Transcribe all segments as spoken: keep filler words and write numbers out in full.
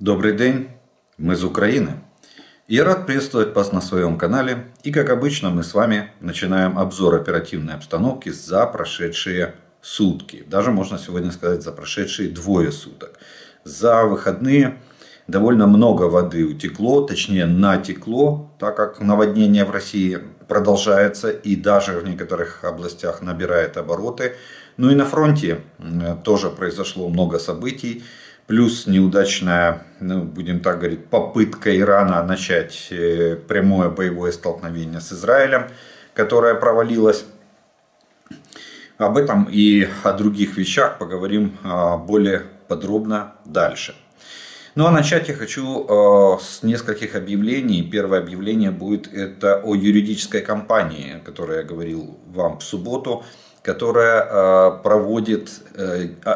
Добрый день, мы из Украины. Я рад приветствовать вас на своем канале. И как обычно мы с вами начинаем обзор оперативной обстановки за прошедшие сутки. Даже можно сегодня сказать за прошедшие двое суток. За выходные довольно много воды утекло, точнее натекло, так как наводнение в России продолжается и даже в некоторых областях набирает обороты. Ну и на фронте тоже произошло много событий. Плюс неудачная, ну, будем так говорить, попытка Ирана начать прямое боевое столкновение с Израилем, которое провалилось. Об этом и о других вещах поговорим более подробно дальше. Ну а начать я хочу с нескольких объявлений. Первое объявление будет это о юридической компании, о которой я говорил вам в субботу, которая проводит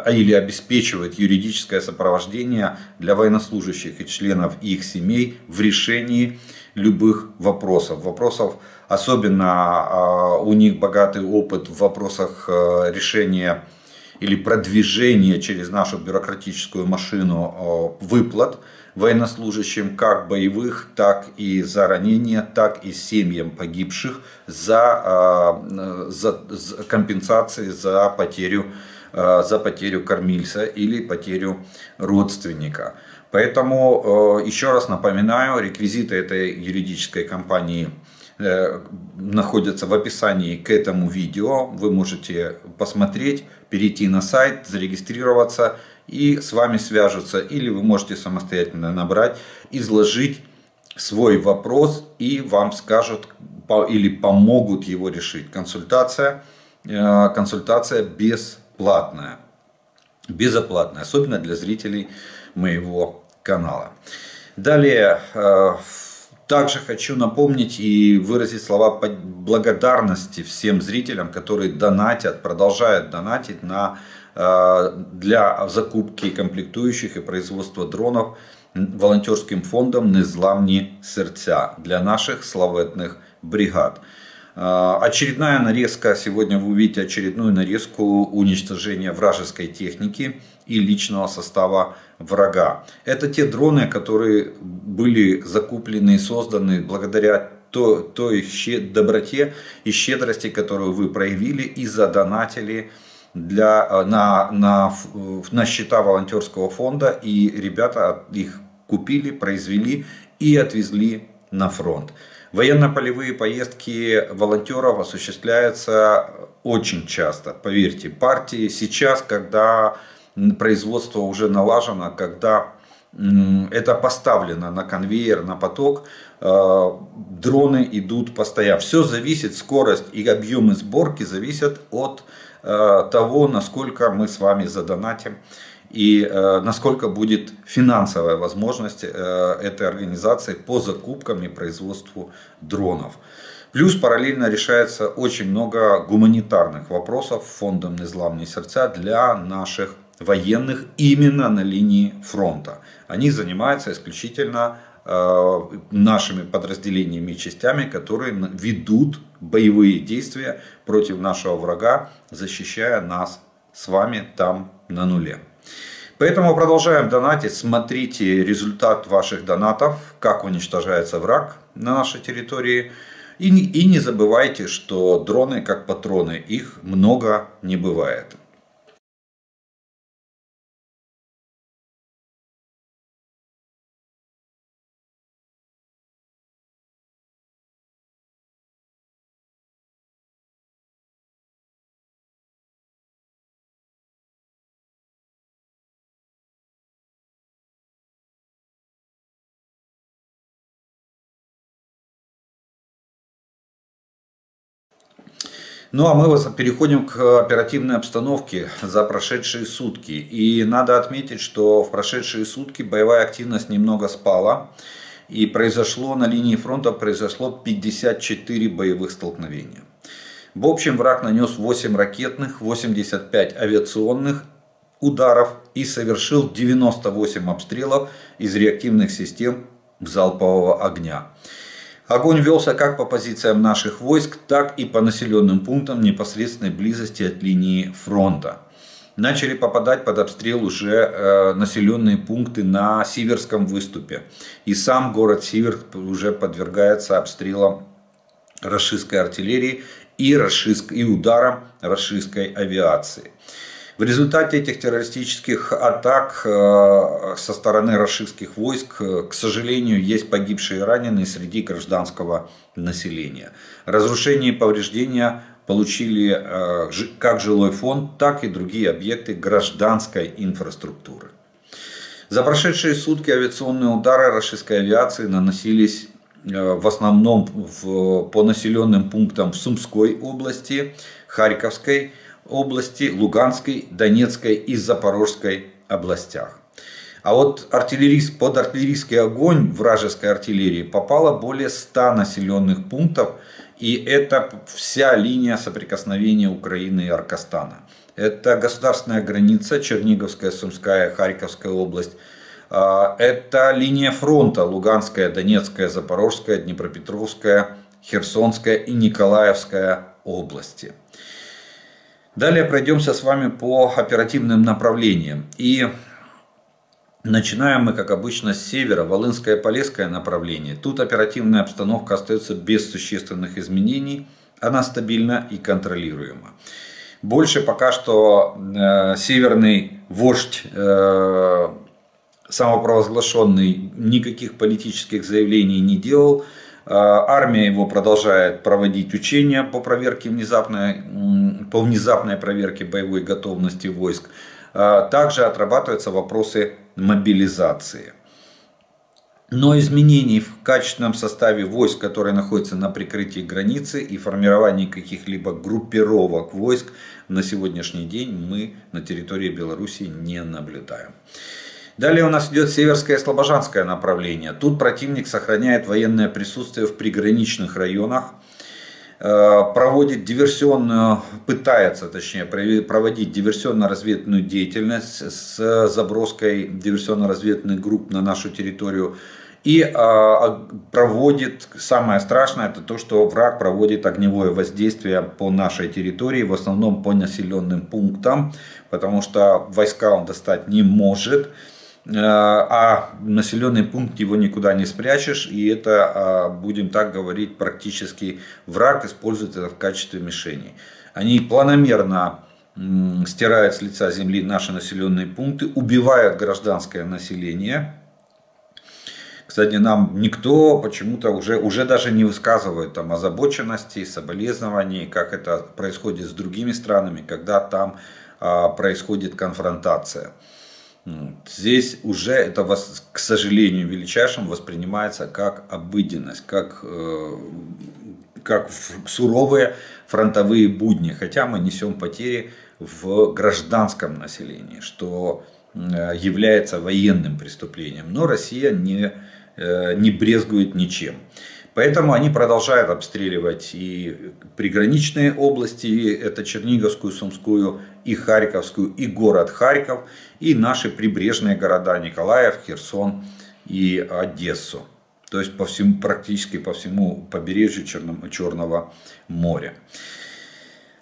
или обеспечивает юридическое сопровождение для военнослужащих и членов их семей в решении любых вопросов. Вопросов, особенно у них богатый опыт в вопросах решения или продвижения через нашу бюрократическую машину выплат военнослужащим, как боевых, так и за ранения, так и семьям погибших за, за, за компенсации за потерю, за потерю кормильца или потерю родственника. Поэтому еще раз напоминаю, реквизиты этой юридической компании находятся в описании к этому видео. Вы можете посмотреть, перейти на сайт, зарегистрироваться, и с вами свяжутся, или вы можете самостоятельно набрать, изложить свой вопрос, и вам скажут или помогут его решить. Консультация, консультация бесплатная, безоплатная, особенно для зрителей моего канала. Далее, также хочу напомнить и выразить слова благодарности всем зрителям, которые донатят, продолжают донатить на, для закупки комплектующих и производства дронов волонтерским фондом «Незламні серця» для наших славетных бригад. Очередная нарезка, сегодня вы увидите очередную нарезку уничтожения вражеской техники и личного состава врага. Это те дроны, которые были закуплены и созданы благодаря той, той доброте и щедрости, которую вы проявили и задонатили для, на, на, на счета волонтерского фонда. И ребята их купили, произвели и отвезли на фронт. Военно-полевые поездки волонтеров осуществляются очень часто, поверьте, партии. Сейчас, когда производство уже налажено, когда это поставлено на конвейер, на поток, дроны идут постоянно. Все зависит, скорость и объемы сборки зависят от того, насколько мы с вами задонатим и насколько будет финансовая возможность этой организации по закупкам и производству дронов. Плюс параллельно решается очень много гуманитарных вопросов фондом «Незламні серця» для наших военных именно на линии фронта. Они занимаются исключительно нашими подразделениями и частями, которые ведут боевые действия против нашего врага, защищая нас с вами там на нуле. Поэтому продолжаем донатить. Смотрите результат ваших донатов, как уничтожается враг на нашей территории. И, и не забывайте, что дроны, как патроны, их много не бывает. Ну а мы переходим к оперативной обстановке за прошедшие сутки. И надо отметить, что в прошедшие сутки боевая активность немного спала. И произошло на линии фронта произошло пятьдесят четыре боевых столкновения. В общем, враг нанес восемь ракетных, восемьдесят пять авиационных ударов и совершил девяносто восемь обстрелов из реактивных систем залпового огня. Огонь велся как по позициям наших войск, так и по населенным пунктам непосредственной близости от линии фронта. начали попадать под обстрел уже э, населенные пункты на Сиверском выступе. И сам город Сиверск уже подвергается обстрелам рашистской артиллерии и, рашист, и ударам рашистской авиации. В результате этих террористических атак со стороны рашистских войск, к сожалению, есть погибшие и раненые среди гражданского населения. Разрушение и повреждения получили как жилой фонд, так и другие объекты гражданской инфраструктуры. За прошедшие сутки авиационные удары рашистской авиации наносились в основном в, по населенным пунктам в Сумской области, Харьковской области, Луганской, Донецкой и Запорожской областях. А вот артиллерийск, под артиллерийский огонь вражеской артиллерии попало более ста населенных пунктов, и это вся линия соприкосновения Украины и Аркастана. Это государственная граница, Черниговская, Сумская, Харьковская область. Это линия фронта, Луганская, Донецкая, Запорожская, Днепропетровская, Херсонская и Николаевская области. Далее пройдемся с вами по оперативным направлениям. И начинаем мы, как обычно, с севера, Волынское и Полесское направление. Тут оперативная обстановка остается без существенных изменений, она стабильна и контролируема. Больше пока что э, северный вождь, э, самопровозглашенный, никаких политических заявлений не делал. Армия его продолжает проводить учения по проверке внезапной, по внезапной проверке боевой готовности войск. Также отрабатываются вопросы мобилизации. Но изменений в качественном составе войск, которые находятся на прикрытии границы, и формировании каких-либо группировок войск на сегодняшний день мы на территории Беларуси не наблюдаем. Далее у нас идет Северское и Слобожанское направление. Тут противник сохраняет военное присутствие в приграничных районах, проводит диверсионную, пытается, точнее, проводить диверсионно-разведную деятельность с заброской диверсионно-разведных групп на нашу территорию. И проводит, самое страшное, это то, что враг проводит огневое воздействие по нашей территории, в основном по населенным пунктам, потому что войска он достать не может. А населенный пункт его никуда не спрячешь, и это, будем так говорить, практически враг использует это в качестве мишени. Они планомерно стирают с лица земли наши населенные пункты, убивают гражданское население. Кстати, нам никто почему-то уже, уже даже не высказывает там озабоченности, соболезнований, как это происходит с другими странами, когда там а, происходит конфронтация. Здесь уже это, к сожалению, величайшим воспринимается как обыденность, как, как суровые фронтовые будни. Хотя мы несем потери в гражданском населении, что является военным преступлением. Но Россия не, не брезгует ничем. Поэтому они продолжают обстреливать и приграничные области, это Черниговскую, Сумскую и Харьковскую, и город Харьков, и наши прибрежные города Николаев, Херсон и Одессу. То есть по всему, практически по всему побережью Черного моря.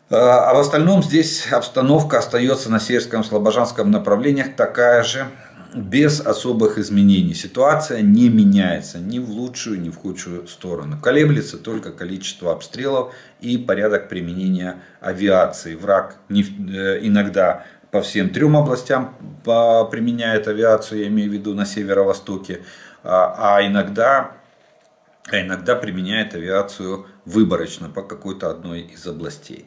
А в остальном здесь обстановка остается на Северском и Слобожанском направлениях такая же. Без особых изменений. Ситуация не меняется ни в лучшую, ни в худшую сторону. Колеблется только количество обстрелов и порядок применения авиации. Враг не, иногда по всем трем областям применяет авиацию, я имею в виду на северо-востоке, а, а, иногда, а иногда применяет авиацию выборочно по какой-то одной из областей.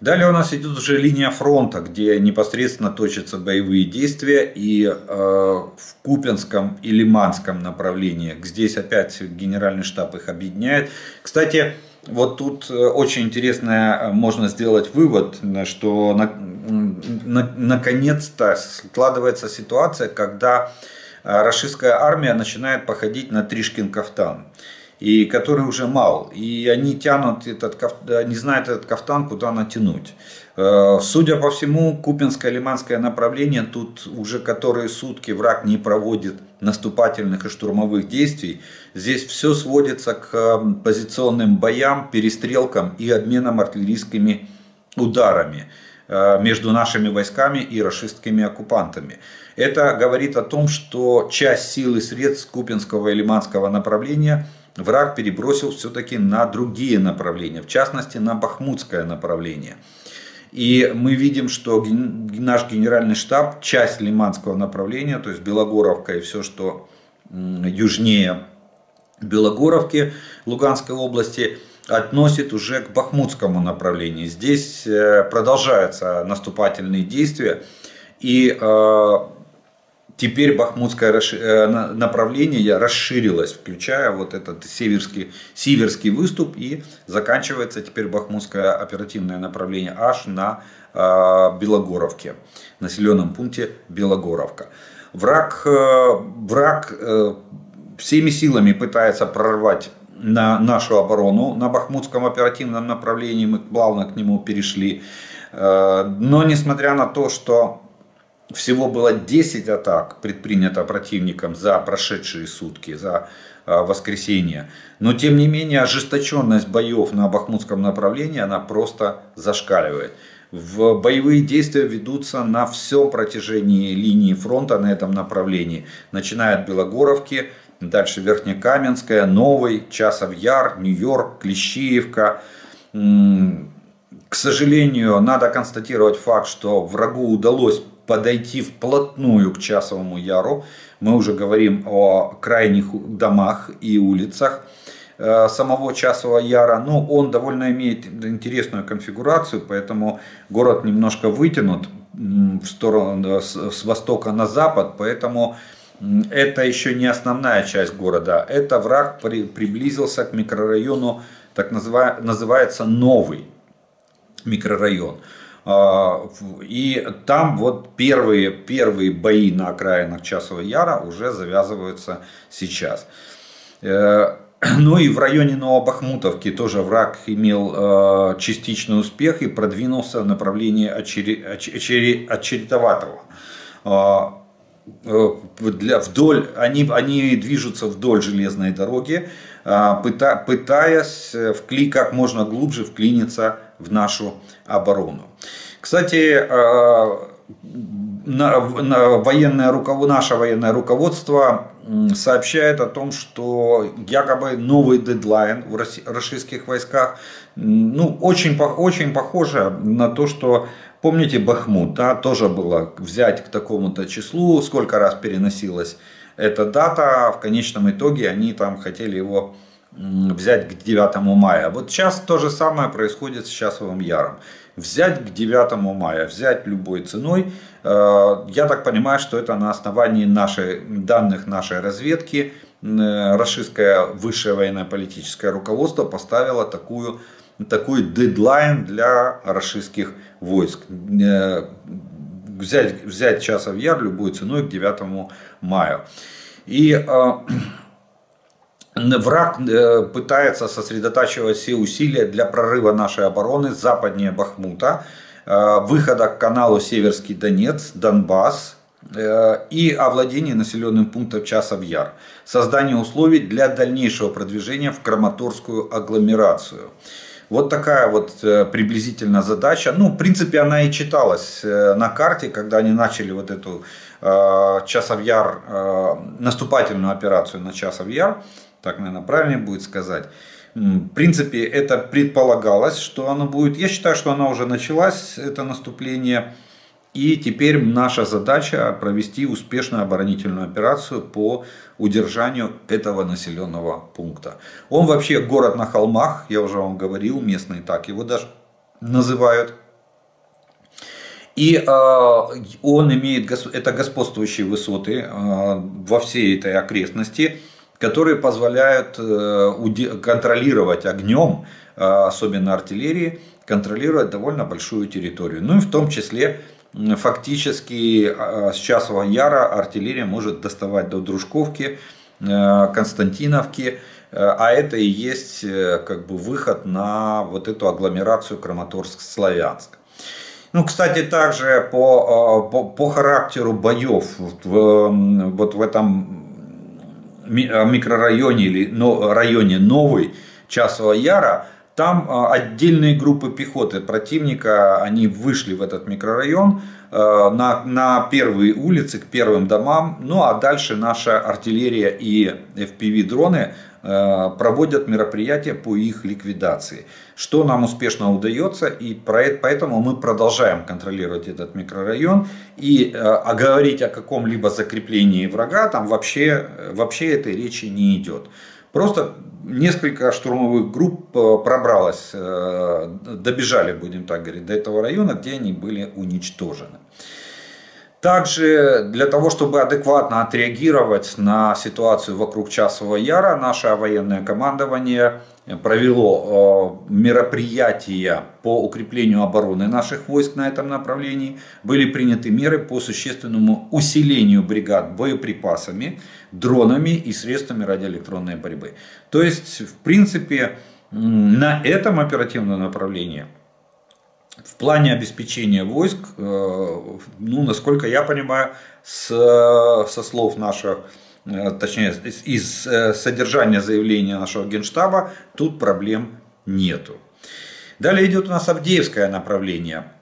Далее у нас идет уже линия фронта, где непосредственно точатся боевые действия, и э, в Купянском и Лиманском направлениях. Здесь опять генеральный штаб их объединяет. Кстати, вот тут очень интересно можно сделать вывод, что на, на, наконец-то складывается ситуация, когда рашистская армия начинает походить на Тришкин кафтан. И который уже мал, и они тянут этот кафтан, не знают этот кафтан, куда натянуть. Судя по всему, Купинское и Лиманское направление, тут уже которые сутки враг не проводит наступательных и штурмовых действий. Здесь все сводится к позиционным боям, перестрелкам и обменам артиллерийскими ударами. между нашими войсками и рашистскими оккупантами. Это говорит о том, что часть сил и средств Купинского и Лиманского направления враг перебросил все-таки на другие направления, в частности на Бахмутское направление. И мы видим, что наш генеральный штаб, часть Лиманского направления, то есть Белогоровка и все, что южнее Белогоровки Луганской области, относит уже к Бахмутскому направлению. Здесь продолжаются наступательные действия, и теперь Бахмутское направление расширилось, включая вот этот северский, северский выступ, и заканчивается теперь Бахмутское оперативное направление аж на Белогоровке, населенном пункте Белогоровка. Враг, враг всеми силами пытается прорвать на нашу оборону на Бахмутском оперативном направлении, мы плавно к нему перешли. Но несмотря на то, что всего было десять атак предпринято противником за прошедшие сутки, за воскресенье, но тем не менее ожесточенность боев на Бахмутском направлении, она просто зашкаливает. В боевые действия ведутся на всем протяжении линии фронта на этом направлении, начиная от Белогоровки, дальше Верхнекаменская, Новый, Часов Яр, Нью-Йорк, Клещеевка. К сожалению, надо констатировать факт, что врагу удалось подойти вплотную к Часовому Яру. Мы уже говорим о крайних домах и улицах самого Часового Яра, но он довольно имеет интересную конфигурацию, поэтому город немножко вытянут в сторону, с востока на запад, поэтому это еще не основная часть города. Это враг при, приблизился к микрорайону, так называ, называется Новый микрорайон. И там вот первые, первые бои на окраинах Часового Яра уже завязываются сейчас. Ну и в районе Новобахмутовки тоже враг имел э, частичный успех и продвинулся в направлении очери, очери, Очеретоватого. Э, для, вдоль, они, они движутся вдоль железной дороги, э, пыта, пытаясь вкли, как можно глубже вклиниться в нашу оборону. Кстати, э, на, на, военное руковод, наше военное руководство сообщает о том, что якобы новый дедлайн в российских войсках, ну, очень, очень похоже на то, что, помните, Бахмут, да, тоже было взять к такому-то числу, сколько раз переносилась эта дата, в конечном итоге они там хотели его взять к девятому мая. Вот сейчас то же самое происходит с Часовым Яром. Взять к девятому мая, взять любой ценой. Я так понимаю, что это на основании нашей, данных нашей разведки. Российское высшее военно-политическое руководство поставило такую, такой дедлайн для российских войск. Взять, взять Часов Яр любой ценой к девятому мая. И враг пытается сосредотачивать все усилия для прорыва нашей обороны западнее Бахмута, выхода к каналу Северский Донец, Донбасс и овладения населенным пунктом Часов Яр. Создание условий для дальнейшего продвижения в Краматорскую агломерацию. Вот такая вот приблизительно задача. Ну, в принципе, она и читалась на карте, когда они начали вот эту э, Часов Яр, э, наступательную операцию на Часов Яр. Так, наверное, правильнее будет сказать. В принципе, это предполагалось, что оно будет. Я считаю, что она уже началась, это наступление. И теперь наша задача провести успешную оборонительную операцию по удержанию этого населенного пункта. Он вообще город на холмах, я уже вам говорил, местные так его даже называют. И э, он имеет, это господствующие высоты э, во всей этой окрестности, которые позволяют контролировать огнем, особенно артиллерии, контролировать довольно большую территорию. Ну и в том числе, фактически, с Часового Яра артиллерия может доставать до Дружковки, Константиновки, а это и есть как бы выход на вот эту агломерацию Краматорск-Славянск. Ну, кстати, также по, по, по характеру боев в, вот в этом микрорайоне или районе Новый Часового Яра Там отдельные группы пехоты противника, они вышли в этот микрорайон на, на первые улицы, к первым домам. Ну а дальше наша артиллерия и эф пи ви-дроны проводят мероприятия по их ликвидации. Что нам успешно удается, и поэтому мы продолжаем контролировать этот микрорайон. И а говорить о каком-либо закреплении врага там вообще, вообще этой речи не идет. Просто несколько штурмовых групп пробралось, добежали, будем так говорить, до этого района, где они были уничтожены. Также для того, чтобы адекватно отреагировать на ситуацию вокруг Часового Яра, наше военное командование провело мероприятия по укреплению обороны наших войск на этом направлении. Были приняты меры по существенному усилению бригад боеприпасами, дронами и средствами радиоэлектронной борьбы. То есть, в принципе, на этом оперативном направлении, в плане обеспечения войск, ну, насколько я понимаю, с, со слов наших, точнее, из, из содержания заявления нашего Генштаба, тут проблем нету. Далее идет у нас Авдеевское направление.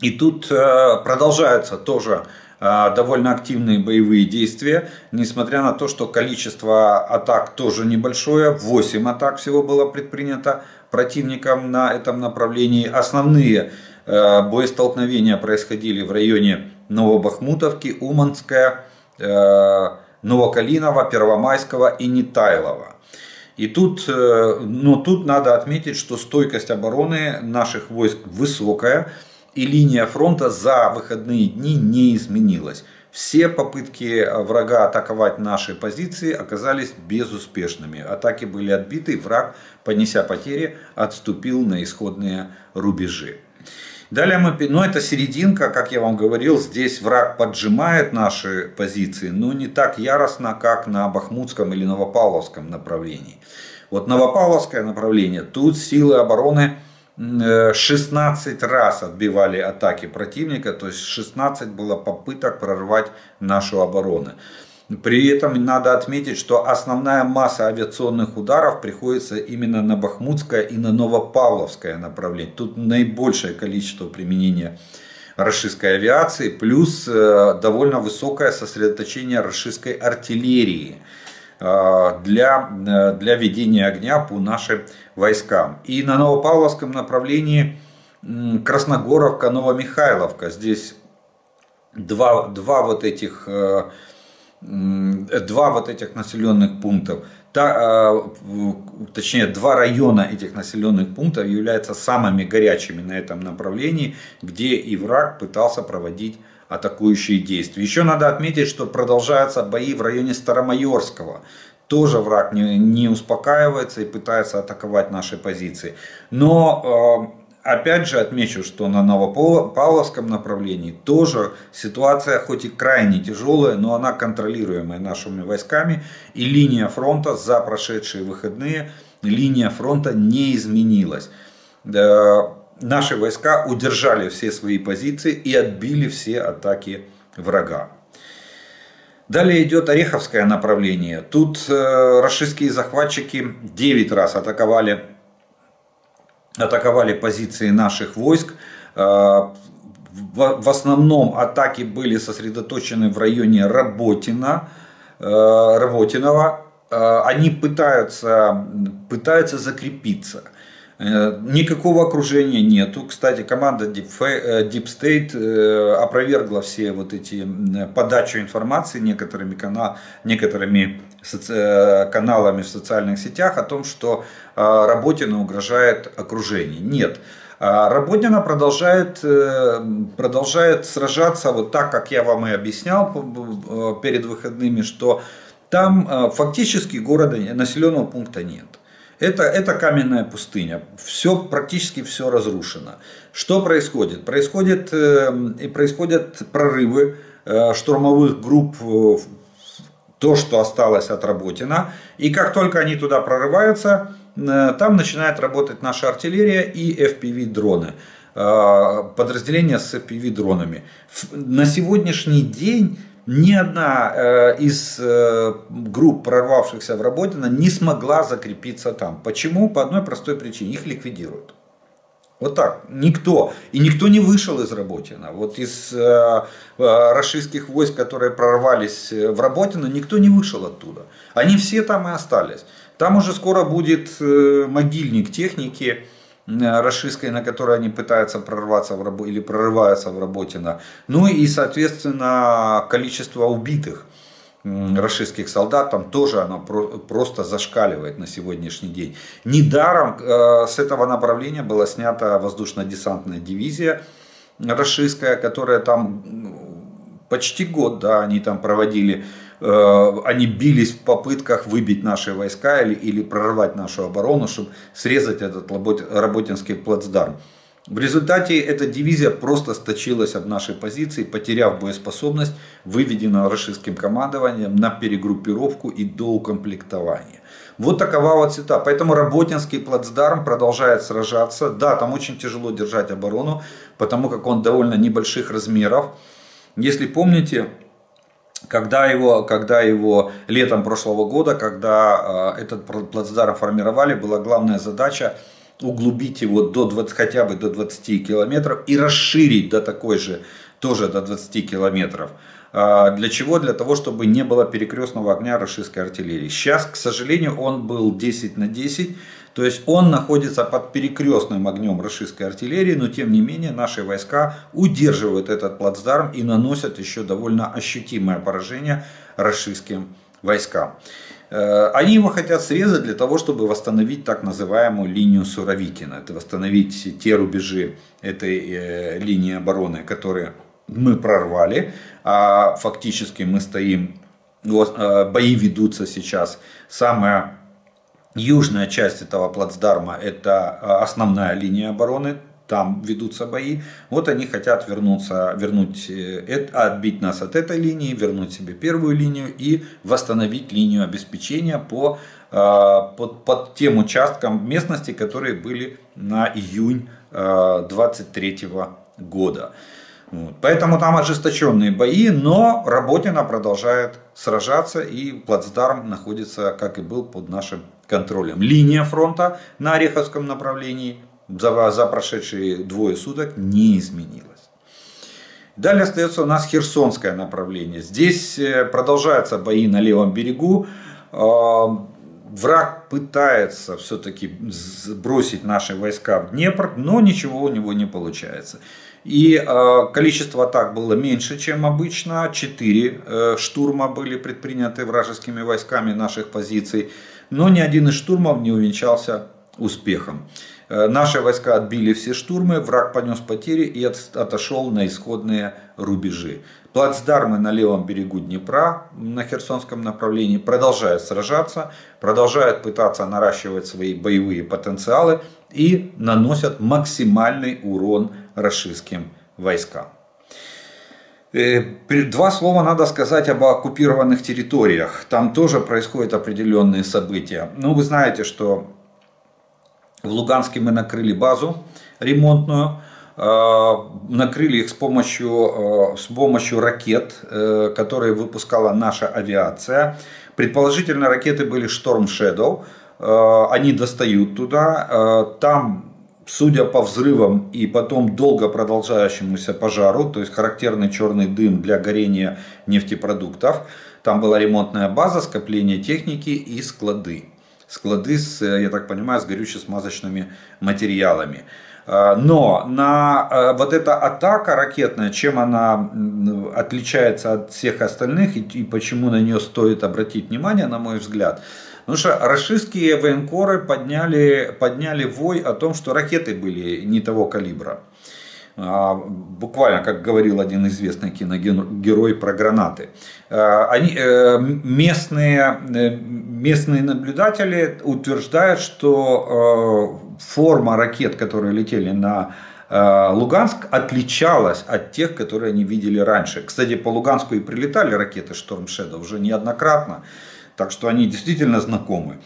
И тут продолжаются тоже довольно активные боевые действия, несмотря на то, что количество атак тоже небольшое, восемь атак всего было предпринято противником на этом направлении. Основные боестолкновения происходили в районе Новобахмутовки, Уманская, Новокалинова, Первомайского и Нетайлова. И тут, но тут надо отметить, что стойкость обороны наших войск высокая, и линия фронта за выходные дни не изменилась. Все попытки врага атаковать наши позиции оказались безуспешными. Атаки были отбиты, враг, понеся потери, отступил на исходные рубежи. Далее мы, ну это серединка, как я вам говорил, здесь враг поджимает наши позиции, но не так яростно, как на Бахмутском или Новопавловском направлении. Вот Новопавловское направление, тут силы обороны шестнадцать раз отбивали атаки противника, то есть шестнадцать было попыток прорвать нашу оборону. При этом надо отметить, что основная масса авиационных ударов приходится именно на Бахмутское и на Новопавловское направление. Тут наибольшее количество применения рашистской авиации, плюс довольно высокое сосредоточение рашистской артиллерии для, для ведения огня по нашим войскам. И на Новопавловском направлении Красногоровка, Новомихайловка. Здесь два, два, вот, этих, два вот этих населенных пунктов. Та, точнее, два района этих населенных пунктов являются самыми горячими на этом направлении, где и враг пытался проводить атакующие действия. Еще надо отметить, что продолжаются бои в районе Старомайорского. Тоже враг не, не успокаивается и пытается атаковать наши позиции. Но э, опять же отмечу, что на Новопавловском направлении тоже ситуация хоть и крайне тяжелая, но она контролируемая нашими войсками. И линия фронта за прошедшие выходные, линия фронта не изменилась. Наши войска удержали все свои позиции и отбили все атаки врага. Далее идет Ореховское направление. Тут э, рашистские захватчики девять раз атаковали, атаковали позиции наших войск. Э, в, в основном атаки были сосредоточены в районе Работина, э, Работинова. Э, они пытаются, пытаются закрепиться. Никакого окружения нету. Кстати, команда Deep State опровергла все вот эти подачу информации некоторыми, канал, некоторыми соци... каналами в социальных сетях о том, что Работина угрожает окружению. Нет. Работина продолжает, продолжает сражаться вот так, как я вам и объяснял перед выходными, что там фактически города, населенного пункта нет. Это, это каменная пустыня, все, практически все разрушено. Что происходит? Происходит, э, происходят прорывы э, штурмовых групп, э, то, что осталось от Работина. И как только они туда прорываются, э, там начинает работать наша артиллерия и эф пи ви-дроны, э, подразделения с эф пи ви-дронами. На сегодняшний день ни одна из групп, прорвавшихся в Работино, не смогла закрепиться там. Почему? По одной простой причине. Их ликвидируют. Вот так. Никто. И никто не вышел из Работино. Вот из э, рашистских войск, которые прорвались в Работино, никто не вышел оттуда. Они все там и остались. Там уже скоро будет э, могильник техники э, рашистской, на которой они пытаются прорваться в, или прорываются в Работино. Ну и, соответственно, количество убитых рашистских солдат, там тоже она просто зашкаливает на сегодняшний день. Недаром с этого направления была снята воздушно-десантная дивизия рашистская, которая там почти год, да, они там проводили, они бились в попытках выбить наши войска или, или прорвать нашу оборону, чтобы срезать этот Работинский плацдарм. В результате эта дивизия просто сточилась об нашей позиции, потеряв боеспособность, выведена рашистским командованием на перегруппировку и доукомплектование. Вот такова вот цитата. Поэтому Работинский плацдарм продолжает сражаться. Да, там очень тяжело держать оборону, потому как он довольно небольших размеров. Если помните, когда его, когда его летом прошлого года, когда э, этот плацдарм формировали, была главная задача углубить его до двадцати, хотя бы до двадцати километров и расширить до такой же, тоже до двадцати километров. Для чего? Для того, чтобы не было перекрестного огня рашистской артиллерии. Сейчас, к сожалению, он был десять на десять, то есть он находится под перекрестным огнем рашистской артиллерии, но тем не менее наши войска удерживают этот плацдарм и наносят еще довольно ощутимое поражение рашистским войскам. Они его хотят срезать для того, чтобы восстановить так называемую линию Суровикина. Это восстановить те рубежи этой линии обороны, которые мы прорвали. А фактически мы стоим, бои ведутся сейчас. Самая южная часть этого плацдарма — это основная линия обороны. Там ведутся бои. Вот они хотят вернуться, вернуть, отбить нас от этой линии, вернуть себе первую линию и восстановить линию обеспечения по, под, под тем участкам местности, которые были на июнь двадцать третьего года. Поэтому там ожесточенные бои, но Работино продолжает сражаться, и плацдарм находится, как и был, под нашим контролем. Линия фронта на Ореховском направлении За, за прошедшие двое суток не изменилось. Далее остается у нас Херсонское направление. Здесь продолжаются бои на левом берегу. Враг пытается все-таки сбросить наши войска в Днепр, но ничего у него не получается. И количество атак было меньше, чем обычно. Четыре штурма были предприняты вражескими войсками наших позиций, но ни один из штурмов не увенчался успехом. Наши войска отбили все штурмы, враг понес потери и отошел на исходные рубежи. Плацдармы на левом берегу Днепра, на Херсонском направлении, продолжают сражаться, продолжают пытаться наращивать свои боевые потенциалы и наносят максимальный урон рашистским войскам. Два слова надо сказать об оккупированных территориях. Там тоже происходят определенные события. Ну, вы знаете, что в Луганске мы накрыли базу ремонтную, накрыли их с помощью, с помощью ракет, которые выпускала наша авиация. Предположительно, ракеты были Storm Shadow, они достают туда, там, судя по взрывам и потом долго продолжающемуся пожару, то есть характерный черный дым для горения нефтепродуктов, там была ремонтная база, скопление техники и склады. Склады, с, я так понимаю, с горюче-смазочными материалами. Но на, вот эта атака ракетная, чем она отличается от всех остальных и, и почему на нее стоит обратить внимание, на мой взгляд. Потому что рашистские военкоры подняли, подняли вой о том, что ракеты были не того калибра. Буквально, как говорил один известный киногерой про гранаты. Они, местные, местные наблюдатели утверждают, что форма ракет, которые летели на Луганск, отличалась от тех, которые они видели раньше. Кстати, по Луганску и прилетали ракеты Storm Shadow уже неоднократно, так что они действительно знакомы.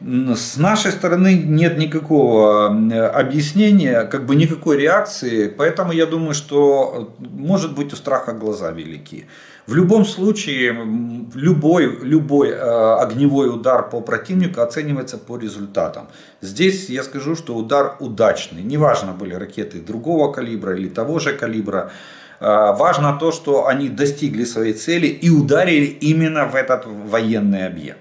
С нашей стороны нет никакого объяснения, как бы никакой реакции, поэтому я думаю, что, может быть, у страха глаза велики. В любом случае, любой, любой огневой удар по противнику оценивается по результатам. Здесь я скажу, что удар удачный. Неважно, были ракеты другого калибра или того же калибра. Важно то, что они достигли своей цели и ударили именно в этот военный объект.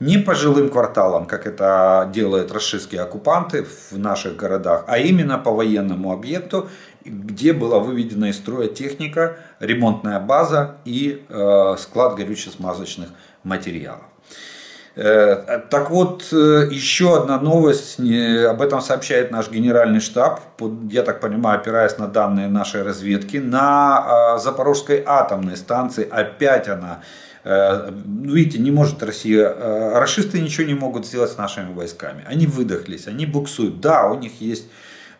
Не по жилым кварталам, как это делают российские оккупанты в наших городах, а именно по военному объекту, где была выведена из строя техника, ремонтная база и склад горюче-смазочных материалов. Так вот, еще одна новость, об этом сообщает наш генеральный штаб, я так понимаю, опираясь на данные нашей разведки, на Запорожской атомной станции, опять она, видите, не может Россия, рашисты ничего не могут сделать с нашими войсками, они выдохлись, они буксуют, да, у них есть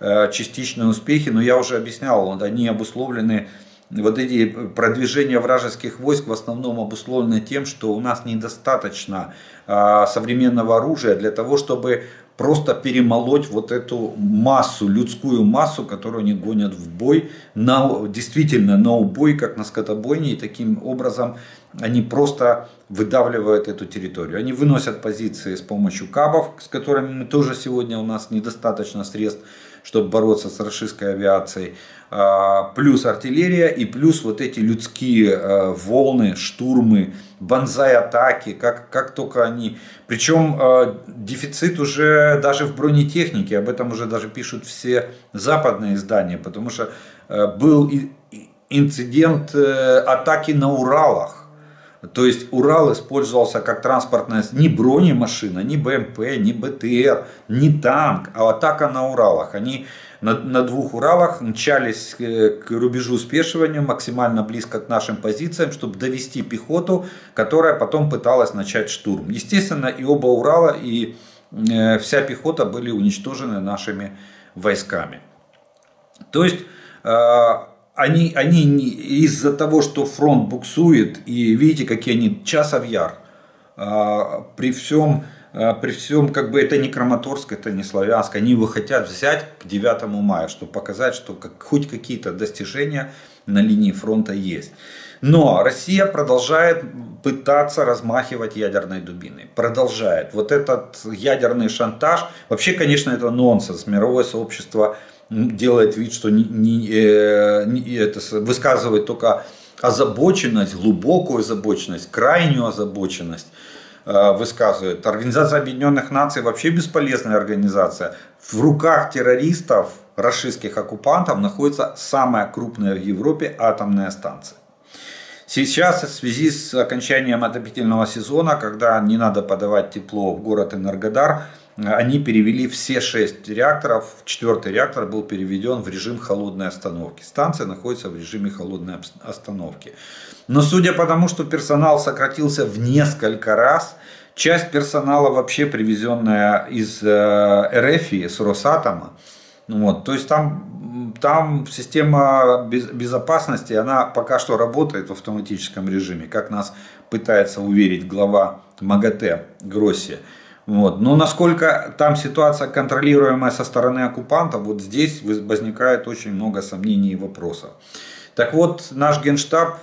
частичные успехи, но я уже объяснял, они обусловлены. Вот эти продвижения вражеских войск в основном обусловлены тем, что у нас недостаточно э, современного оружия для того, чтобы просто перемолоть вот эту массу, людскую массу, которую они гонят в бой, на, действительно на убой, как на скотобойне, и таким образом они просто выдавливают эту территорию. Они выносят позиции с помощью кабов, с которыми мы тоже сегодня у нас недостаточно средств, чтобы бороться с российской авиацией, плюс артиллерия и плюс вот эти людские волны, штурмы, банзай-атаки, как, как только они... Причем дефицит уже даже в бронетехнике, об этом уже даже пишут все западные издания, потому что был инцидент атаки на Уралах. То есть Урал использовался как транспортная, не бронемашина, не БМП, не БТР, не танк, а атака на Уралах. Они на, на двух Уралах мчались к рубежу спешивания, максимально близко к нашим позициям, чтобы довести пехоту, которая потом пыталась начать штурм. Естественно, и оба Урала, и э, вся пехота были уничтожены нашими войсками. То есть... Э, Они, они из-за того, что фронт буксует, и видите, какие они часов яр, при всем, при всем, как бы это не Краматорск, это не Славянск, они его хотят взять к девятому мая, чтобы показать, что как, хоть какие-то достижения на линии фронта есть. Но Россия продолжает пытаться размахивать ядерной дубиной, продолжает. Вот этот ядерный шантаж, вообще, конечно, это нонсенс, мировое сообщество делает вид, что не, не, не, это, высказывает только озабоченность, глубокую озабоченность, крайнюю озабоченность э, высказывает. Организация Объединенных Наций вообще бесполезная организация. В руках террористов, российских оккупантов, находится самая крупная в Европе атомная станция. Сейчас в связи с окончанием отопительного сезона, когда не надо подавать тепло в город Энергодар, они перевели все шесть реакторов, четвертый реактор был переведен в режим холодной остановки. Станция находится в режиме холодной остановки. Но судя по тому, что персонал сократился в несколько раз, часть персонала вообще привезенная из РФ, с Росатома, вот, то есть там, там система безопасности, она пока что работает в автоматическом режиме, как нас пытается уверить глава МАГАТЭ Гросси. Вот. Но насколько там ситуация контролируемая со стороны оккупанта, вот здесь возникает очень много сомнений и вопросов. Так вот, наш Генштаб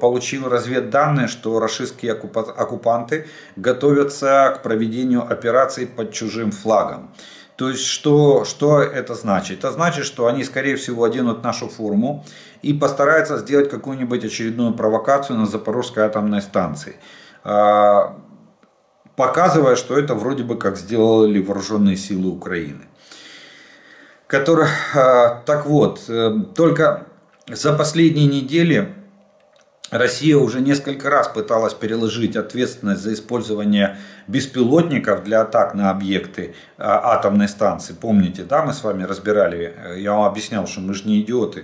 получил разведданные, что российские оккупанты готовятся к проведению операций под чужим флагом. То есть, что, что это значит? Это значит, что они, скорее всего, оденут нашу форму и постараются сделать какую-нибудь очередную провокацию на Запорожской атомной станции, показывая, что это вроде бы как сделали вооруженные силы Украины. Которые, так вот, только за последние недели Россия уже несколько раз пыталась переложить ответственность за использование беспилотников для атак на объекты атомной станции. Помните, да, мы с вами разбирали, я вам объяснял, что мы же не идиоты,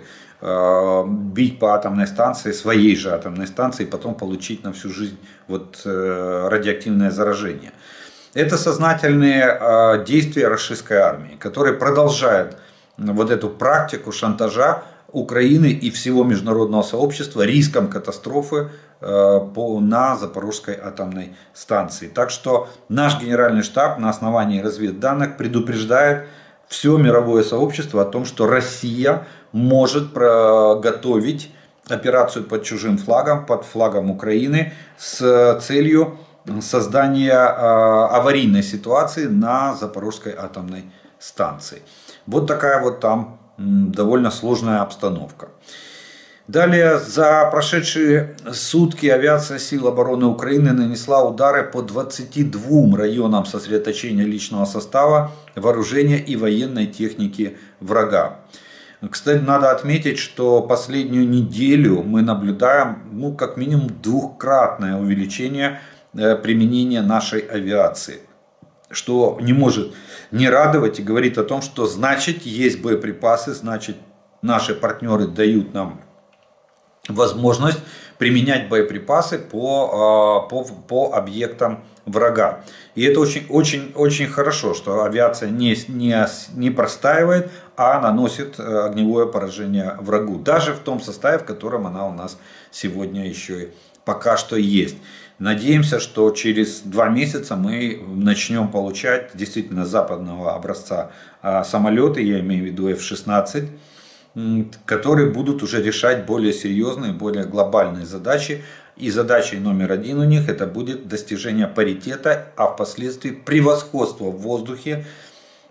бить по атомной станции, своей же атомной станции, и потом получить на всю жизнь вот радиоактивное заражение. Это сознательные действия российской армии, которые продолжают вот эту практику шантажа Украины и всего международного сообщества риском катастрофы на Запорожской атомной станции. Так что наш Генеральный штаб на основании разведданных предупреждает все мировое сообщество о том, что Россия может готовить операцию под чужим флагом, под флагом Украины, с целью создания аварийной ситуации на Запорожской атомной станции. Вот такая вот там довольно сложная обстановка. Далее, за прошедшие сутки авиация сил обороны Украины нанесла удары по двадцати двум районам сосредоточения личного состава, вооружения и военной техники врага. Кстати, надо отметить, что последнюю неделю мы наблюдаем, ну, как минимум двукратное увеличение применения нашей авиации, что не может не радовать и говорит о том, что значит есть боеприпасы, значит наши партнеры дают нам возможность применять боеприпасы по, по, по объектам врага. И это очень, очень, очень хорошо, что авиация не, не, не простаивает, а наносит огневое поражение врагу. Даже в том составе, в котором она у нас сегодня еще и пока что есть. Надеемся, что через два месяца мы начнем получать действительно западного образца самолеты, я имею в виду эф шестнадцать, которые будут уже решать более серьезные, более глобальные задачи. И задачей номер один у них это будет достижение паритета, а впоследствии превосходство в воздухе.